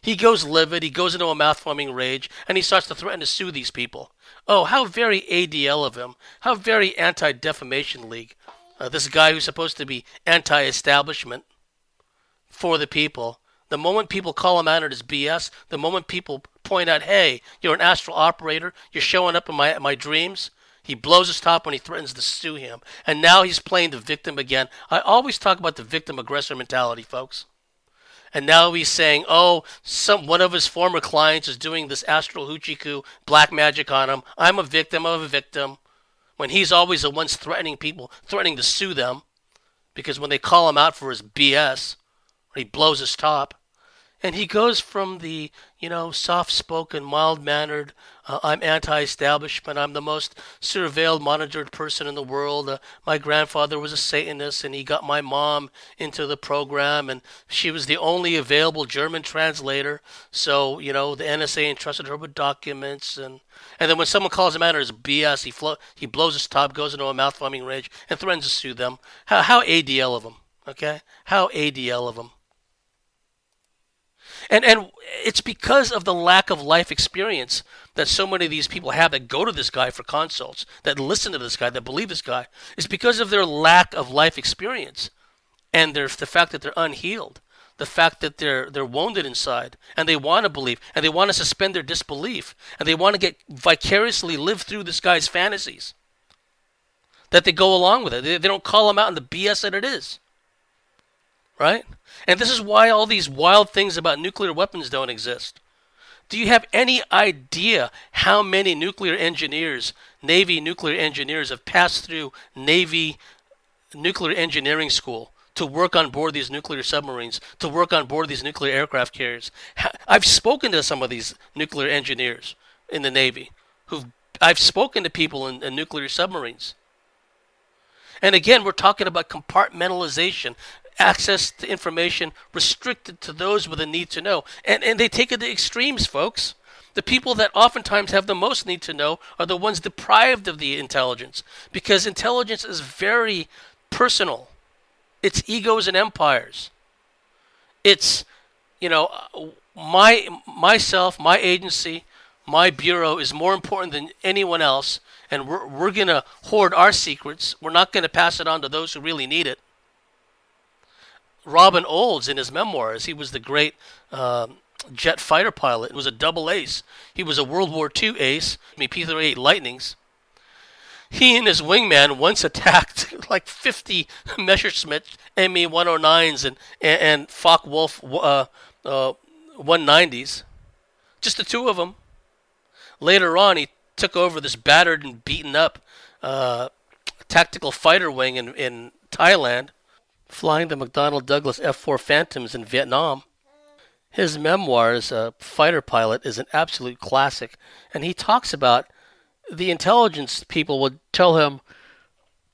He goes livid. He goes into a mouth-foaming rage, and he starts to threaten to sue these people. Oh, how very ADL of him. How very Anti-Defamation League. This guy who's supposed to be anti-establishment for the people. The moment people call him out at his BS, the moment people point out, hey, you're an astral operator. You're showing up in my dreams. He blows his top when he threatens to sue him. And now he's playing the victim again. I always talk about the victim-aggressor mentality, folks. And now he's saying, oh, one of his former clients is doing this astral hoochie-coo black magic on him. I'm a victim of a victim. When he's always the ones threatening people, threatening to sue them. Because when they call him out for his BS, he blows his top. And he goes from the, soft-spoken, mild-mannered, I'm anti-establishment, I'm the most surveilled, monitored person in the world. My grandfather was a Satanist, and he got my mom into the program, and she was the only available German translator. So, the NSA entrusted her with documents. And then when someone calls him out on his BS, he blows his top, goes into a mouth-foaming rage, and threatens to sue them. How ADL of him, okay? How ADL of him. And it's because of the lack of life experience that so many of these people have that go to this guy for consults, that listen to this guy, that believe this guy. It's because of their lack of life experience and the fact that they're unhealed, the fact that they're wounded inside, and they want to believe, and they want to suspend their disbelief, and they want to get vicariously live through this guy's fantasies, that they go along with it. They don't call him out on the BS that it is. Right? And this is why all these wild things about nuclear weapons don't exist. Do you have any idea how many nuclear engineers, Navy nuclear engineers, have passed through Navy nuclear engineering school to work on board these nuclear submarines, to work on board these nuclear aircraft carriers? I've spoken to some of these nuclear engineers in the Navy. I've spoken to people in nuclear submarines. And again, we're talking about compartmentalization. Access to information restricted to those with a need to know. And they take it to extremes, folks. The people that oftentimes have the most need to know are the ones deprived of the intelligence, because intelligence is very personal. It's egos and empires. It's, myself, my agency, my bureau is more important than anyone else, and we're going to hoard our secrets. We're not going to pass it on to those who really need it. Robin Olds, in his memoirs, he was the great jet fighter pilot. He was a double ace. He was a World War II ace, P-38 Lightnings. He and his wingman once attacked like 50 Messerschmitt ME-109s and Focke-Wulf 190s, just the two of them. Later on, he took over this battered and beaten up tactical fighter wing in McMahon, flying the McDonnell Douglas F-4 Phantoms in Vietnam. His memoirs, Fighter Pilot, is an absolute classic, and he talks about the intelligence people would tell him,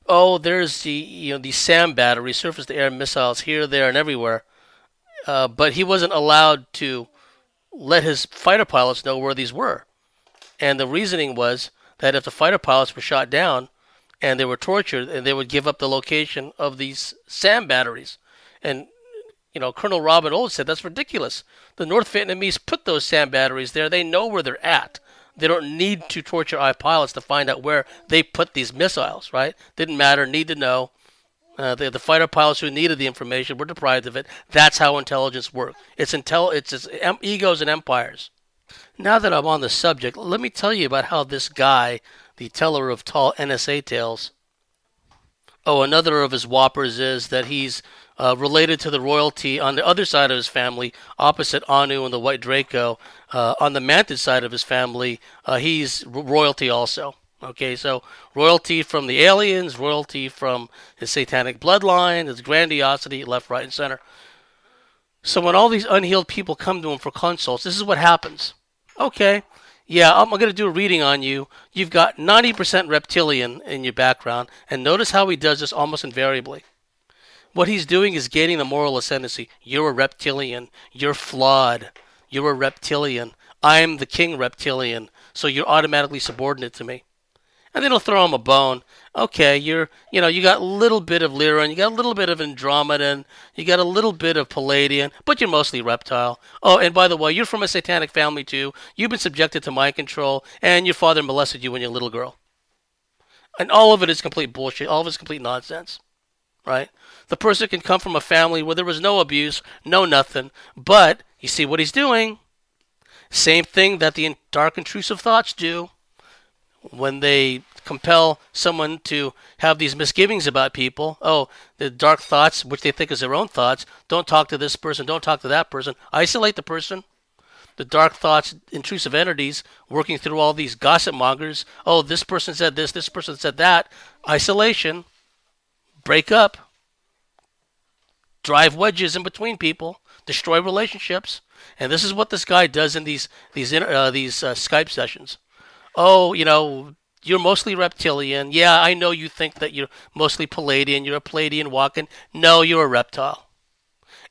oh, there's the, you know, the SAM battery, surface-to-air missiles here, there, and everywhere. But he wasn't allowed to let his fighter pilots know where these were. And the reasoning was that if the fighter pilots were shot down and they were tortured, and they would give up the location of these SAM batteries. And, you know, Colonel Robin Olds said, that's ridiculous. The North Vietnamese put those SAM batteries there. They know where they're at. They don't need to torture our pilots to find out where they put these missiles, right? Didn't matter, need to know. The fighter pilots who needed the information were deprived of it. That's how intelligence works. It's egos and empires. Now that I'm on the subject, let me tell you about how this guy, the teller of tall NSA tales, oh, another of his whoppers is that he's related to the royalty on the other side of his family, opposite Anu and the White Draco. On the Mantid side of his family, he's royalty also. Okay, so royalty from the aliens, royalty from his satanic bloodline, his grandiosity, left, right, and center. So when all these unhealed people come to him for consults, this is what happens. Okay, yeah, I'm going to do a reading on you. You've got 90% reptilian in your background, and notice how he does this almost invariably. What he's doing is gaining the moral ascendancy. You're a reptilian. You're flawed. You're a reptilian. I'm the king reptilian, so you're automatically subordinate to me. And then he'll throw him a bone. Okay, you got a little bit of Lyran, you got a little bit of Andromedan, you got a little bit of Palladian, but you're mostly reptile. Oh, and by the way, you're from a satanic family too. You've been subjected to mind control, and your father molested you when you're a little girl. And all of it is complete bullshit. All of it is complete nonsense, right? The person can come from a family where there was no abuse, no nothing, but you see what he's doing. Same thing that the dark intrusive thoughts do. When they compel someone to have these misgivings about people, oh, the dark thoughts, which they think is their own thoughts, don't talk to this person, don't talk to that person, isolate the person. The dark thoughts, intrusive entities, working through all these gossip mongers, oh, this person said this person said that, isolation, break up, drive wedges in between people, destroy relationships. And this is what this guy does in these Skype sessions. Oh, you're mostly reptilian. Yeah, I know you think that you're mostly Palladian. You're a Palladian walking. No, you're a reptile.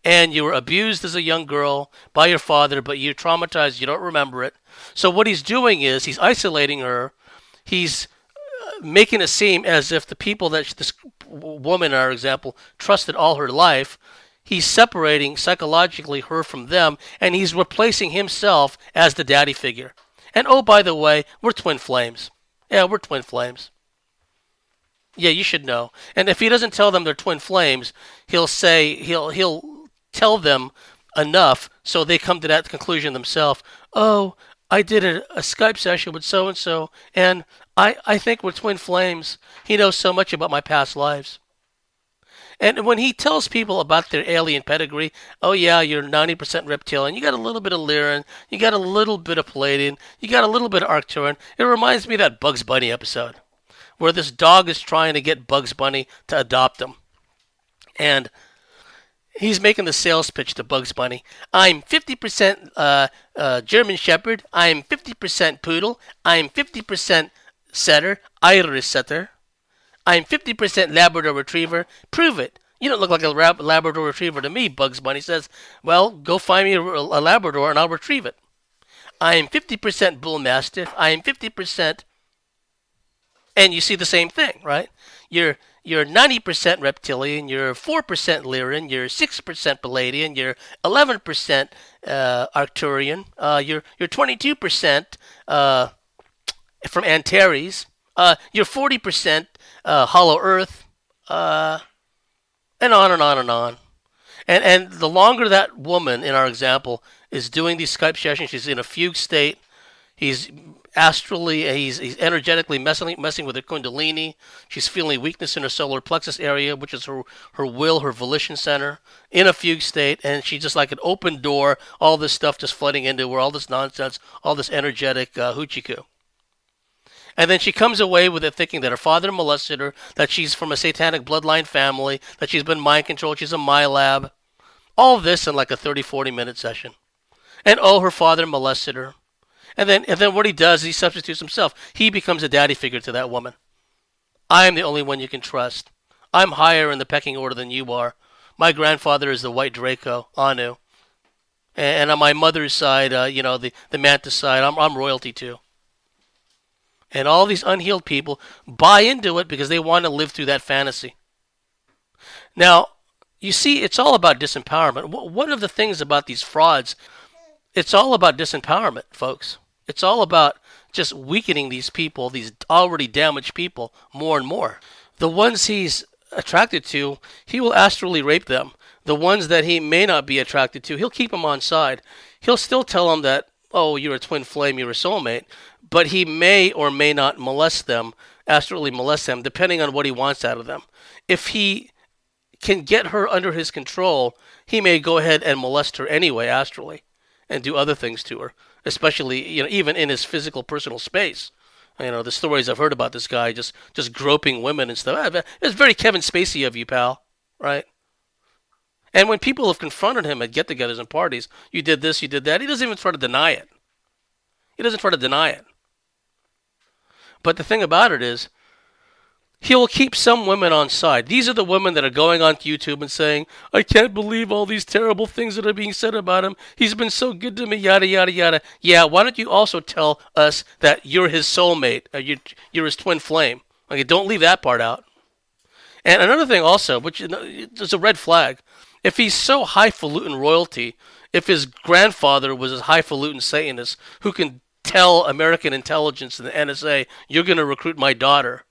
And you were abused as a young girl by your father, but you're traumatized. You don't remember it. So what he's doing is he's isolating her. He's making it seem as if the people that this woman, in our example, trusted all her life, he's separating psychologically her from them, and he's replacing himself as the daddy figure. And oh, by the way, we're twin flames. Yeah, we're twin flames. Yeah, you should know. And if he doesn't tell them they're twin flames, he'll say he'll tell them enough so they come to that conclusion themselves. Oh, I did a Skype session with so and so, and I think we're twin flames. He knows so much about my past lives. And when he tells people about their alien pedigree, oh yeah, you're 90% reptilian, you got a little bit of Lyran, you got a little bit of Palladian, you got a little bit of Arcturan, it reminds me of that Bugs Bunny episode, where this dog is trying to get Bugs Bunny to adopt him. And he's making the sales pitch to Bugs Bunny. I'm 50% German Shepherd, I'm 50% Poodle, I'm 50% Setter, Irish Setter. I'm 50% Labrador Retriever. Prove it. You don't look like a Labrador Retriever to me, Bugs Bunny says. Well, go find me a Labrador and I'll retrieve it. I'm 50% Bull Mastiff. I'm 50%... And you see the same thing, right? You're 90% reptilian, you're 4% Lyran, you're 6% Palladian, you're 11% Arcturian, you're 22% from Antares, you're 40% Hollow Earth, and on and on and on. And the longer that woman, in our example, is doing these Skype sessions, she's in a fugue state, he's astrally, he's energetically messing with her kundalini, she's feeling weakness in her solar plexus area, which is her will, her volition center, in a fugue state, and she's just like an open door, all this stuff just flooding into her, all this nonsense, all this energetic hoochie-coo. And then she comes away with it thinking that her father molested her, that she's from a satanic bloodline family, that she's been mind controlled, she's a Mylab. All this in like a 30-40 minute session. And oh, her father molested her. And then what he does is he substitutes himself. He becomes a daddy figure to that woman. I am the only one you can trust. I'm higher in the pecking order than you are. My grandfather is the White Draco, Anu. And on my mother's side, you know, the Mantis side, I'm royalty too. And all these unhealed people buy into it because they want to live through that fantasy. Now, you see, it's all about disempowerment. One of the things about these frauds, it's all about disempowerment, folks. It's all about just weakening these people, these already damaged people, more and more. The ones he's attracted to, he will astrally rape them. The ones that he may not be attracted to, he'll keep them on side. He'll still tell them that, oh, you're a twin flame, you're a soulmate, but he may or may not molest them, astrally molest them, depending on what he wants out of them. If he can get her under his control, he may go ahead and molest her anyway, astrally, and do other things to her, especially, you know, even in his physical personal space. You know, the stories I've heard about this guy just groping women and stuff. It's very Kevin Spacey of you, pal, right? And when people have confronted him at get-togethers and parties, you did this, you did that, he doesn't even try to deny it. He doesn't try to deny it. But the thing about it is, he will keep some women on side. These are the women that are going on YouTube and saying, I can't believe all these terrible things that are being said about him. He's been so good to me, yada, yada, yada. Yeah, why don't you also tell us that you're his soulmate, or you're his twin flame? Okay, don't leave that part out. And another thing also, which, you know, is a red flag. If he's so highfalutin royalty, if his grandfather was a highfalutin Satanist who can tell American intelligence and the NSA, you're going to recruit my daughter.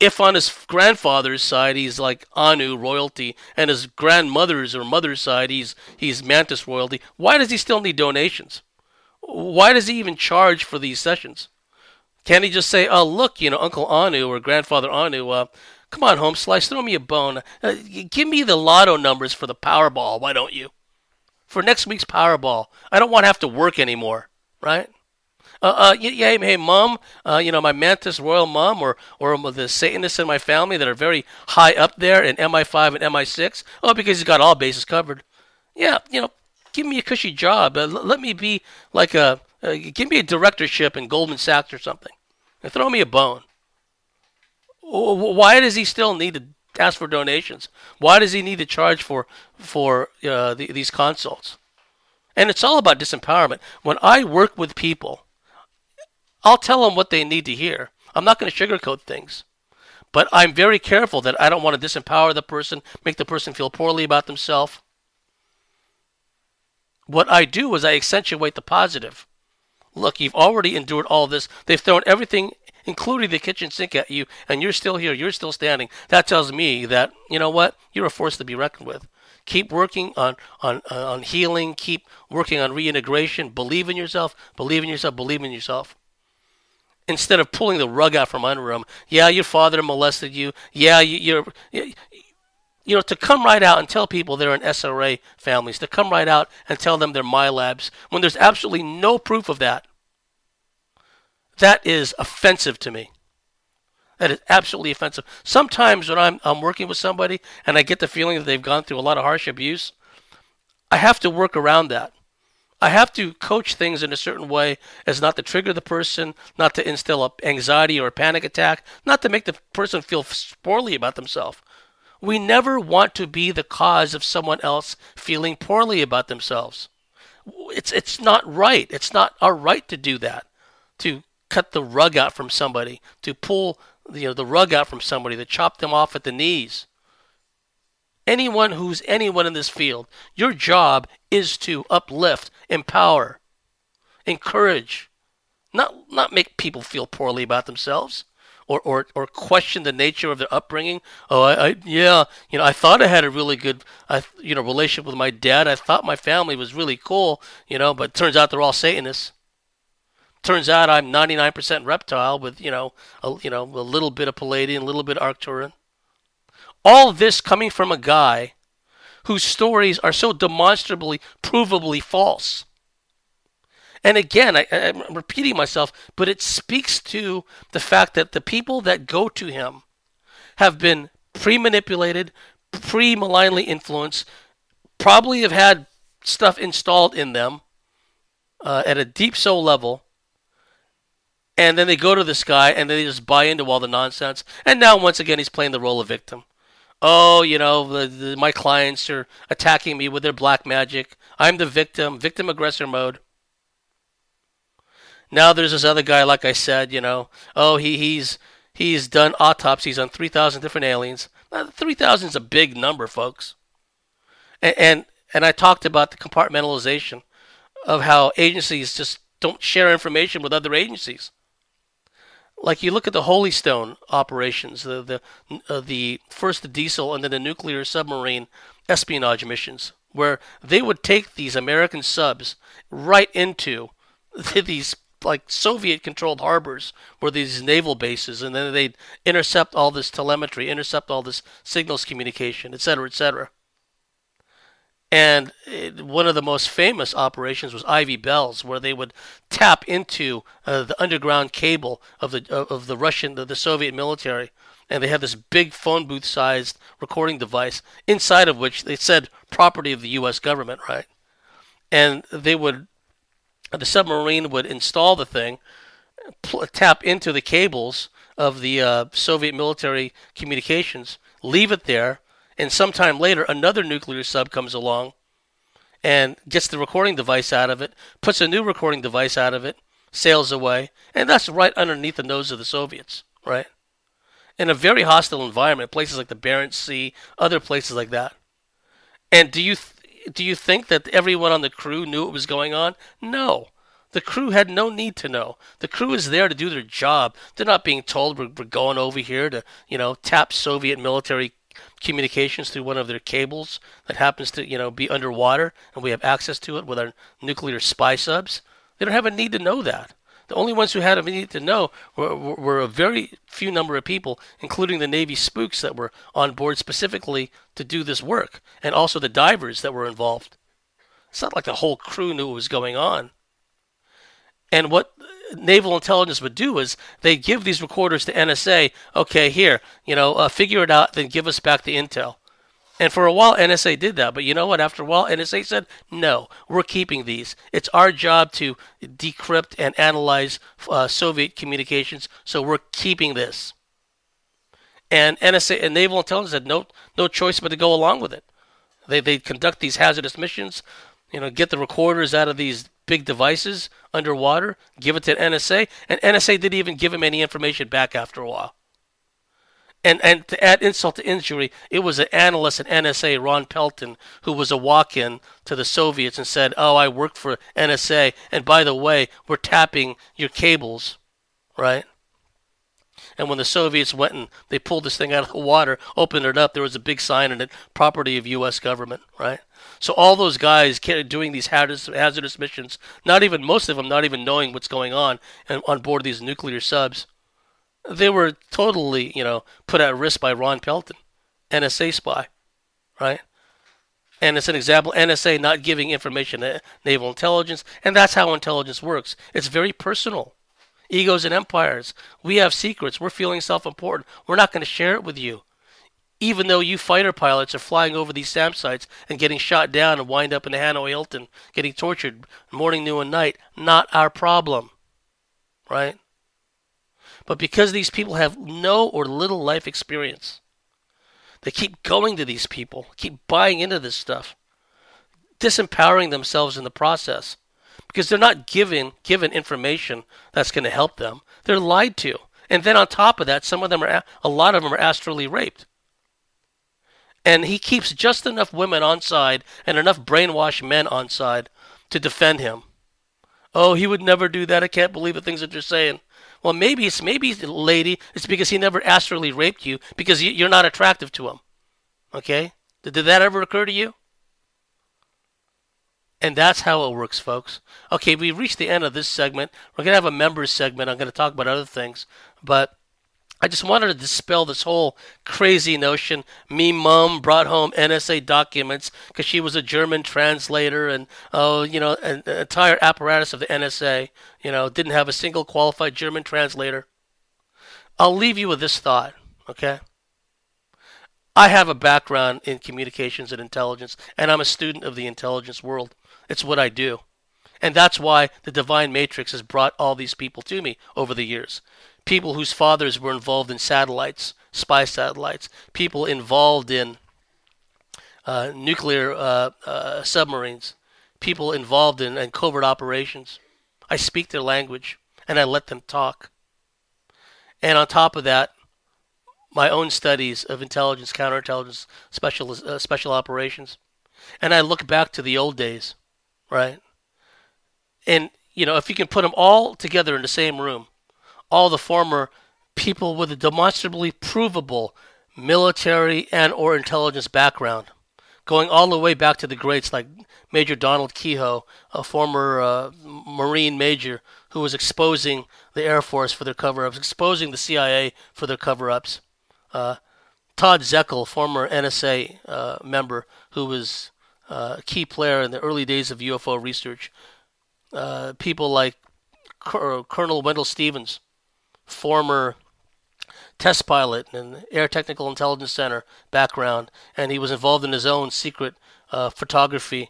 If on his grandfather's side he's like Anu royalty, and his grandmother's or mother's side he's Mantis royalty, why does he still need donations? Why does he even charge for these sessions? Can't he just say, oh, look, you know, Uncle Anu or Grandfather Anu, come on, Home Slice, throw me a bone. Give me the lotto numbers for the Powerball, why don't you? For next week's Powerball. I don't want to have to work anymore, right? Yeah, hey, Mom, you know, my Mantis Royal Mom or the Satanists in my family that are very high up there in MI5 and MI6. Oh, because he's got all bases covered. Yeah, you know, give me a cushy job. Let me be like give me a directorship in Goldman Sachs or something. And throw me a bone. Why does he still need to ask for donations? Why does he need to charge for these consults? And it's all about disempowerment. When I work with people, I'll tell them what they need to hear. I'm not going to sugarcoat things. But I'm very careful that I don't want to disempower the person, make the person feel poorly about themselves. What I do is I accentuate the positive. Look, you've already endured all this. They've thrown everything, including the kitchen sink, at you, and you're still here, you're still standing. That tells me that, you know what, you're a force to be reckoned with. Keep working on healing, keep working on reintegration, believe in yourself, believe in yourself, believe in yourself. Instead of pulling the rug out from under them, yeah, your father molested you, yeah, you know, to come right out and tell people they're in SRA families, to come right out and tell them they're MyLabs, when there's absolutely no proof of that. That is offensive to me. That is absolutely offensive. Sometimes when I'm working with somebody and I get the feeling that they've gone through a lot of harsh abuse, I have to work around that. I have to coach things in a certain way as not to trigger the person, not to instill anxiety or a panic attack, not to make the person feel poorly about themselves. We never want to be the cause of someone else feeling poorly about themselves. It's not right. It's not our right to do that, to cut the rug out from somebody, to pull, you know, the rug out from somebody, to chop them off at the knees. Anyone who's anyone in this field, your job is to uplift, empower, encourage, not make people feel poorly about themselves or question the nature of their upbringing. Oh, yeah, you know, I thought I had a really good, you know, relationship with my dad. I thought my family was really cool, you know, but it turns out they're all Satanists. Turns out I'm 99% reptile with, you know, a little bit of Palladian, a little bit of Arcturan. All this coming from a guy whose stories are so demonstrably, provably false. And again, I'm repeating myself, but it speaks to the fact that the people that go to him have been pre-manipulated, pre-malignly influenced, probably have had stuff installed in them at a deep soul level, and then they go to this guy, and they just buy into all the nonsense. And now, once again, he's playing the role of victim. Oh, you know, my clients are attacking me with their black magic. I'm the victim, victim-aggressor mode. Now there's this other guy, like I said, you know, oh, he's done autopsies on 3,000 different aliens. 3,000 is a big number, folks. And I talked about the compartmentalization of how agencies just don't share information with other agencies. Like you look at the Holy Stone operations, the first the diesel and then the nuclear submarine espionage missions, where they would take these American subs right into these like Soviet-controlled harbors, where these naval bases, and then they'd intercept all this telemetry, intercept all this signals communication, et cetera, et cetera. And one of the most famous operations was Ivy Bell's, where they would tap into the underground cable of the Russian, the Soviet military, and they had this big phone booth-sized recording device inside of which they said property of the U.S. government, right? And they would, the submarine would install the thing, tap into the cables of the Soviet military communications, leave it there. And sometime later, another nuclear sub comes along and gets the recording device out of it, puts a new recording device out of it, sails away, and that's right underneath the nose of the Soviets, right? In a very hostile environment, places like the Barents Sea, other places like that. And do you think that everyone on the crew knew what was going on? No. The crew had no need to know. The crew is there to do their job. They're not being told we're going over here to, you know, tap Soviet military communications through one of their cables that happens to, you know, be underwater, and we have access to it with our nuclear spy subs. They don't have a need to know that. The only ones who had a need to know were a very few number of people, including the Navy spooks that were on board specifically to do this work, and also the divers that were involved. It's not like the whole crew knew what was going on. And what naval intelligence would do is they give these recorders to NSA. Okay, here, you know, figure it out, then give us back the intel. And for a while, NSA did that. But you know what? After a while, NSA said, no, we're keeping these. It's our job to decrypt and analyze Soviet communications, so we're keeping this. And NSA and naval intelligence had no choice but to go along with it. They conduct these hazardous missions, you know, get the recorders out of these big devices underwater, give it to NSA, and NSA didn't even give him any information back after a while. And to add insult to injury, it was an analyst at NSA, Ron Pelton, who was a walk-in to the Soviets and said, oh, I work for NSA, and by the way, we're tapping your cables, right? And when the Soviets went and they pulled this thing out of the water, opened it up, there was a big sign in it, property of U.S. government, right? So all those guys doing these hazardous missions, not even, most of them not even knowing what's going on and on board these nuclear subs, they were totally, you know, put at risk by Ron Pelton, NSA spy, right? And it's an example, NSA not giving information to naval intelligence, and that's how intelligence works. It's very personal. Egos and empires. We have secrets. We're feeling self-important. We're not going to share it with you. Even though you fighter pilots are flying over these SAM sites and getting shot down and wind up in the Hanoi Hilton, getting tortured morning, noon, and night, not our problem, right? But because these people have no or little life experience, they keep going to these people, keep buying into this stuff, disempowering themselves in the process, because they're not given information that's going to help them. They're lied to. And then on top of that, a lot of them are astrally raped. And he keeps just enough women on side and enough brainwashed men on side to defend him. Oh, he would never do that. I can't believe the things that you're saying. Well, maybe lady, it's because he never astrally raped you because you're not attractive to him. Okay? Did that ever occur to you? And that's how it works, folks. Okay, we've reached the end of this segment. We're going to have a members segment. I'm going to talk about other things. But I just wanted to dispel this whole crazy notion. Me mom brought home NSA documents because she was a German translator, and oh, you know, an entire apparatus of the NSA, you know, didn't have a single qualified German translator. I'll leave you with this thought, okay? I have a background in communications and intelligence, and I'm a student of the intelligence world. It's what I do. And that's why the Divine Matrix has brought all these people to me over the years. People whose fathers were involved in satellites, spy satellites, people involved in nuclear submarines, people involved in covert operations. I speak their language, and I let them talk. And on top of that, my own studies of intelligence, counterintelligence, special operations. And I look back to the old days, right? And, you know, if you can put them all together in the same room, all the former people with a demonstrably provable military and or intelligence background, going all the way back to the greats like Major Donald Kehoe, a former Marine major who was exposing the Air Force for their cover-ups, exposing the CIA for their cover-ups. Todd Zekel, former NSA member who was a key player in the early days of UFO research. People like Colonel Wendell Stevens, former test pilot and Air Technical Intelligence Center background, and he was involved in his own secret photography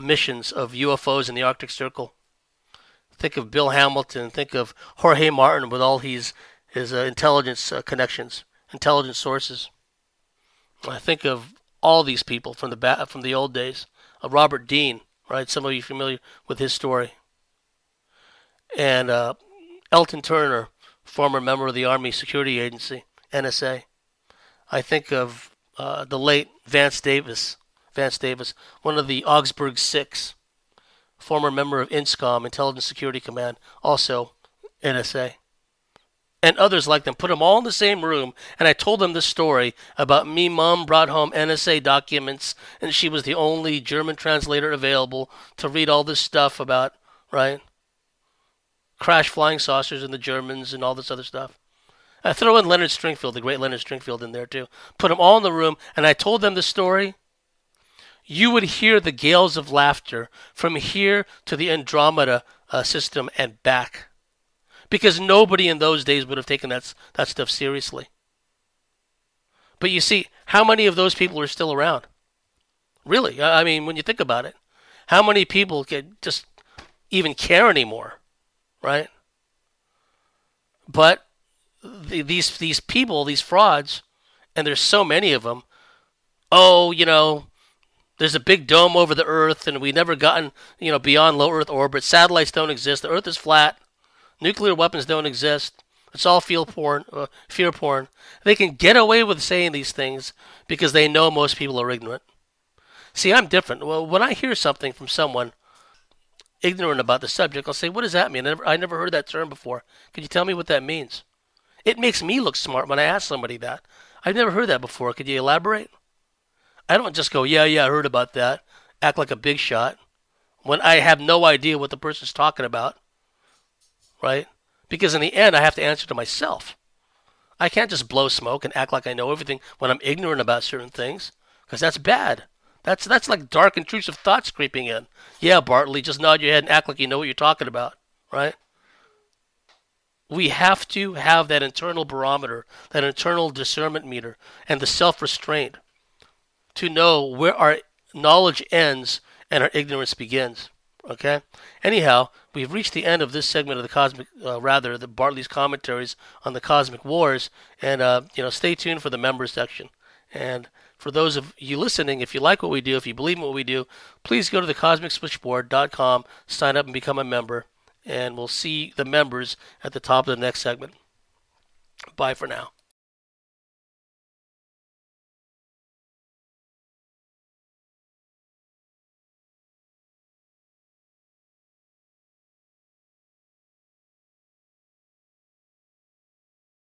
missions of UFOs in the Arctic Circle. Think of Bill Hamilton, think of Jorge Martin with all his intelligence connections, intelligence sources. I think of all these people from the old days. Robert Dean, right? Some of you familiar with his story. And Elton Turner, former member of the Army Security Agency, NSA. I think of the late Vance Davis, one of the Augsburg Six, former member of INSCOM, Intelligence Security Command, also NSA. And others like them. Put them all in the same room, and I told them this story about me. Mom brought home NSA documents, and she was the only German translator available to read all this stuff about, right, crash flying saucers and the Germans and all this other stuff. I throw in Leonard Stringfield, the great Leonard Stringfield, in there too. Put them all in the room, and I told them the story. You would hear the gales of laughter from here to the Andromeda system and back. Because nobody in those days would have taken that stuff seriously. But you see, how many of those people are still around? Really, I mean, when you think about it, how many people can just even care anymore, right? But these people, these frauds, and there's so many of them, oh, you know, there's a big dome over the Earth, and we've never gotten, you know, beyond low Earth orbit, satellites don't exist, the Earth is flat, nuclear weapons don't exist. It's all fear porn. They can get away with saying these things because they know most people are ignorant. See, I'm different. Well, when I hear something from someone ignorant about the subject, I'll say, what does that mean? I never heard that term before. Could you tell me what that means? It makes me look smart when I ask somebody that. I've never heard that before. Could you elaborate? I don't just go, yeah, I heard about that, act like a big shot, when I have no idea what the person's talking about. Right? Because in the end, I have to answer to myself. I can't just blow smoke and act like I know everything when I'm ignorant about certain things, because that's bad. That's like dark, intrusive thoughts creeping in. Yeah, Bartley, just nod your head and act like you know what you're talking about, right? We have to have that internal barometer, that internal discernment meter, and the self-restraint to know where our knowledge ends and our ignorance begins. Okay? Anyhow, we've reached the end of this segment of the Cosmic, the Bartley's commentaries on the Cosmic Wars, and, you know, stay tuned for the members section. And for those of you listening, if you like what we do, if you believe in what we do, please go to thecosmicswitchboard.com, sign up and become a member, and we'll see the members at the top of the next segment. Bye for now.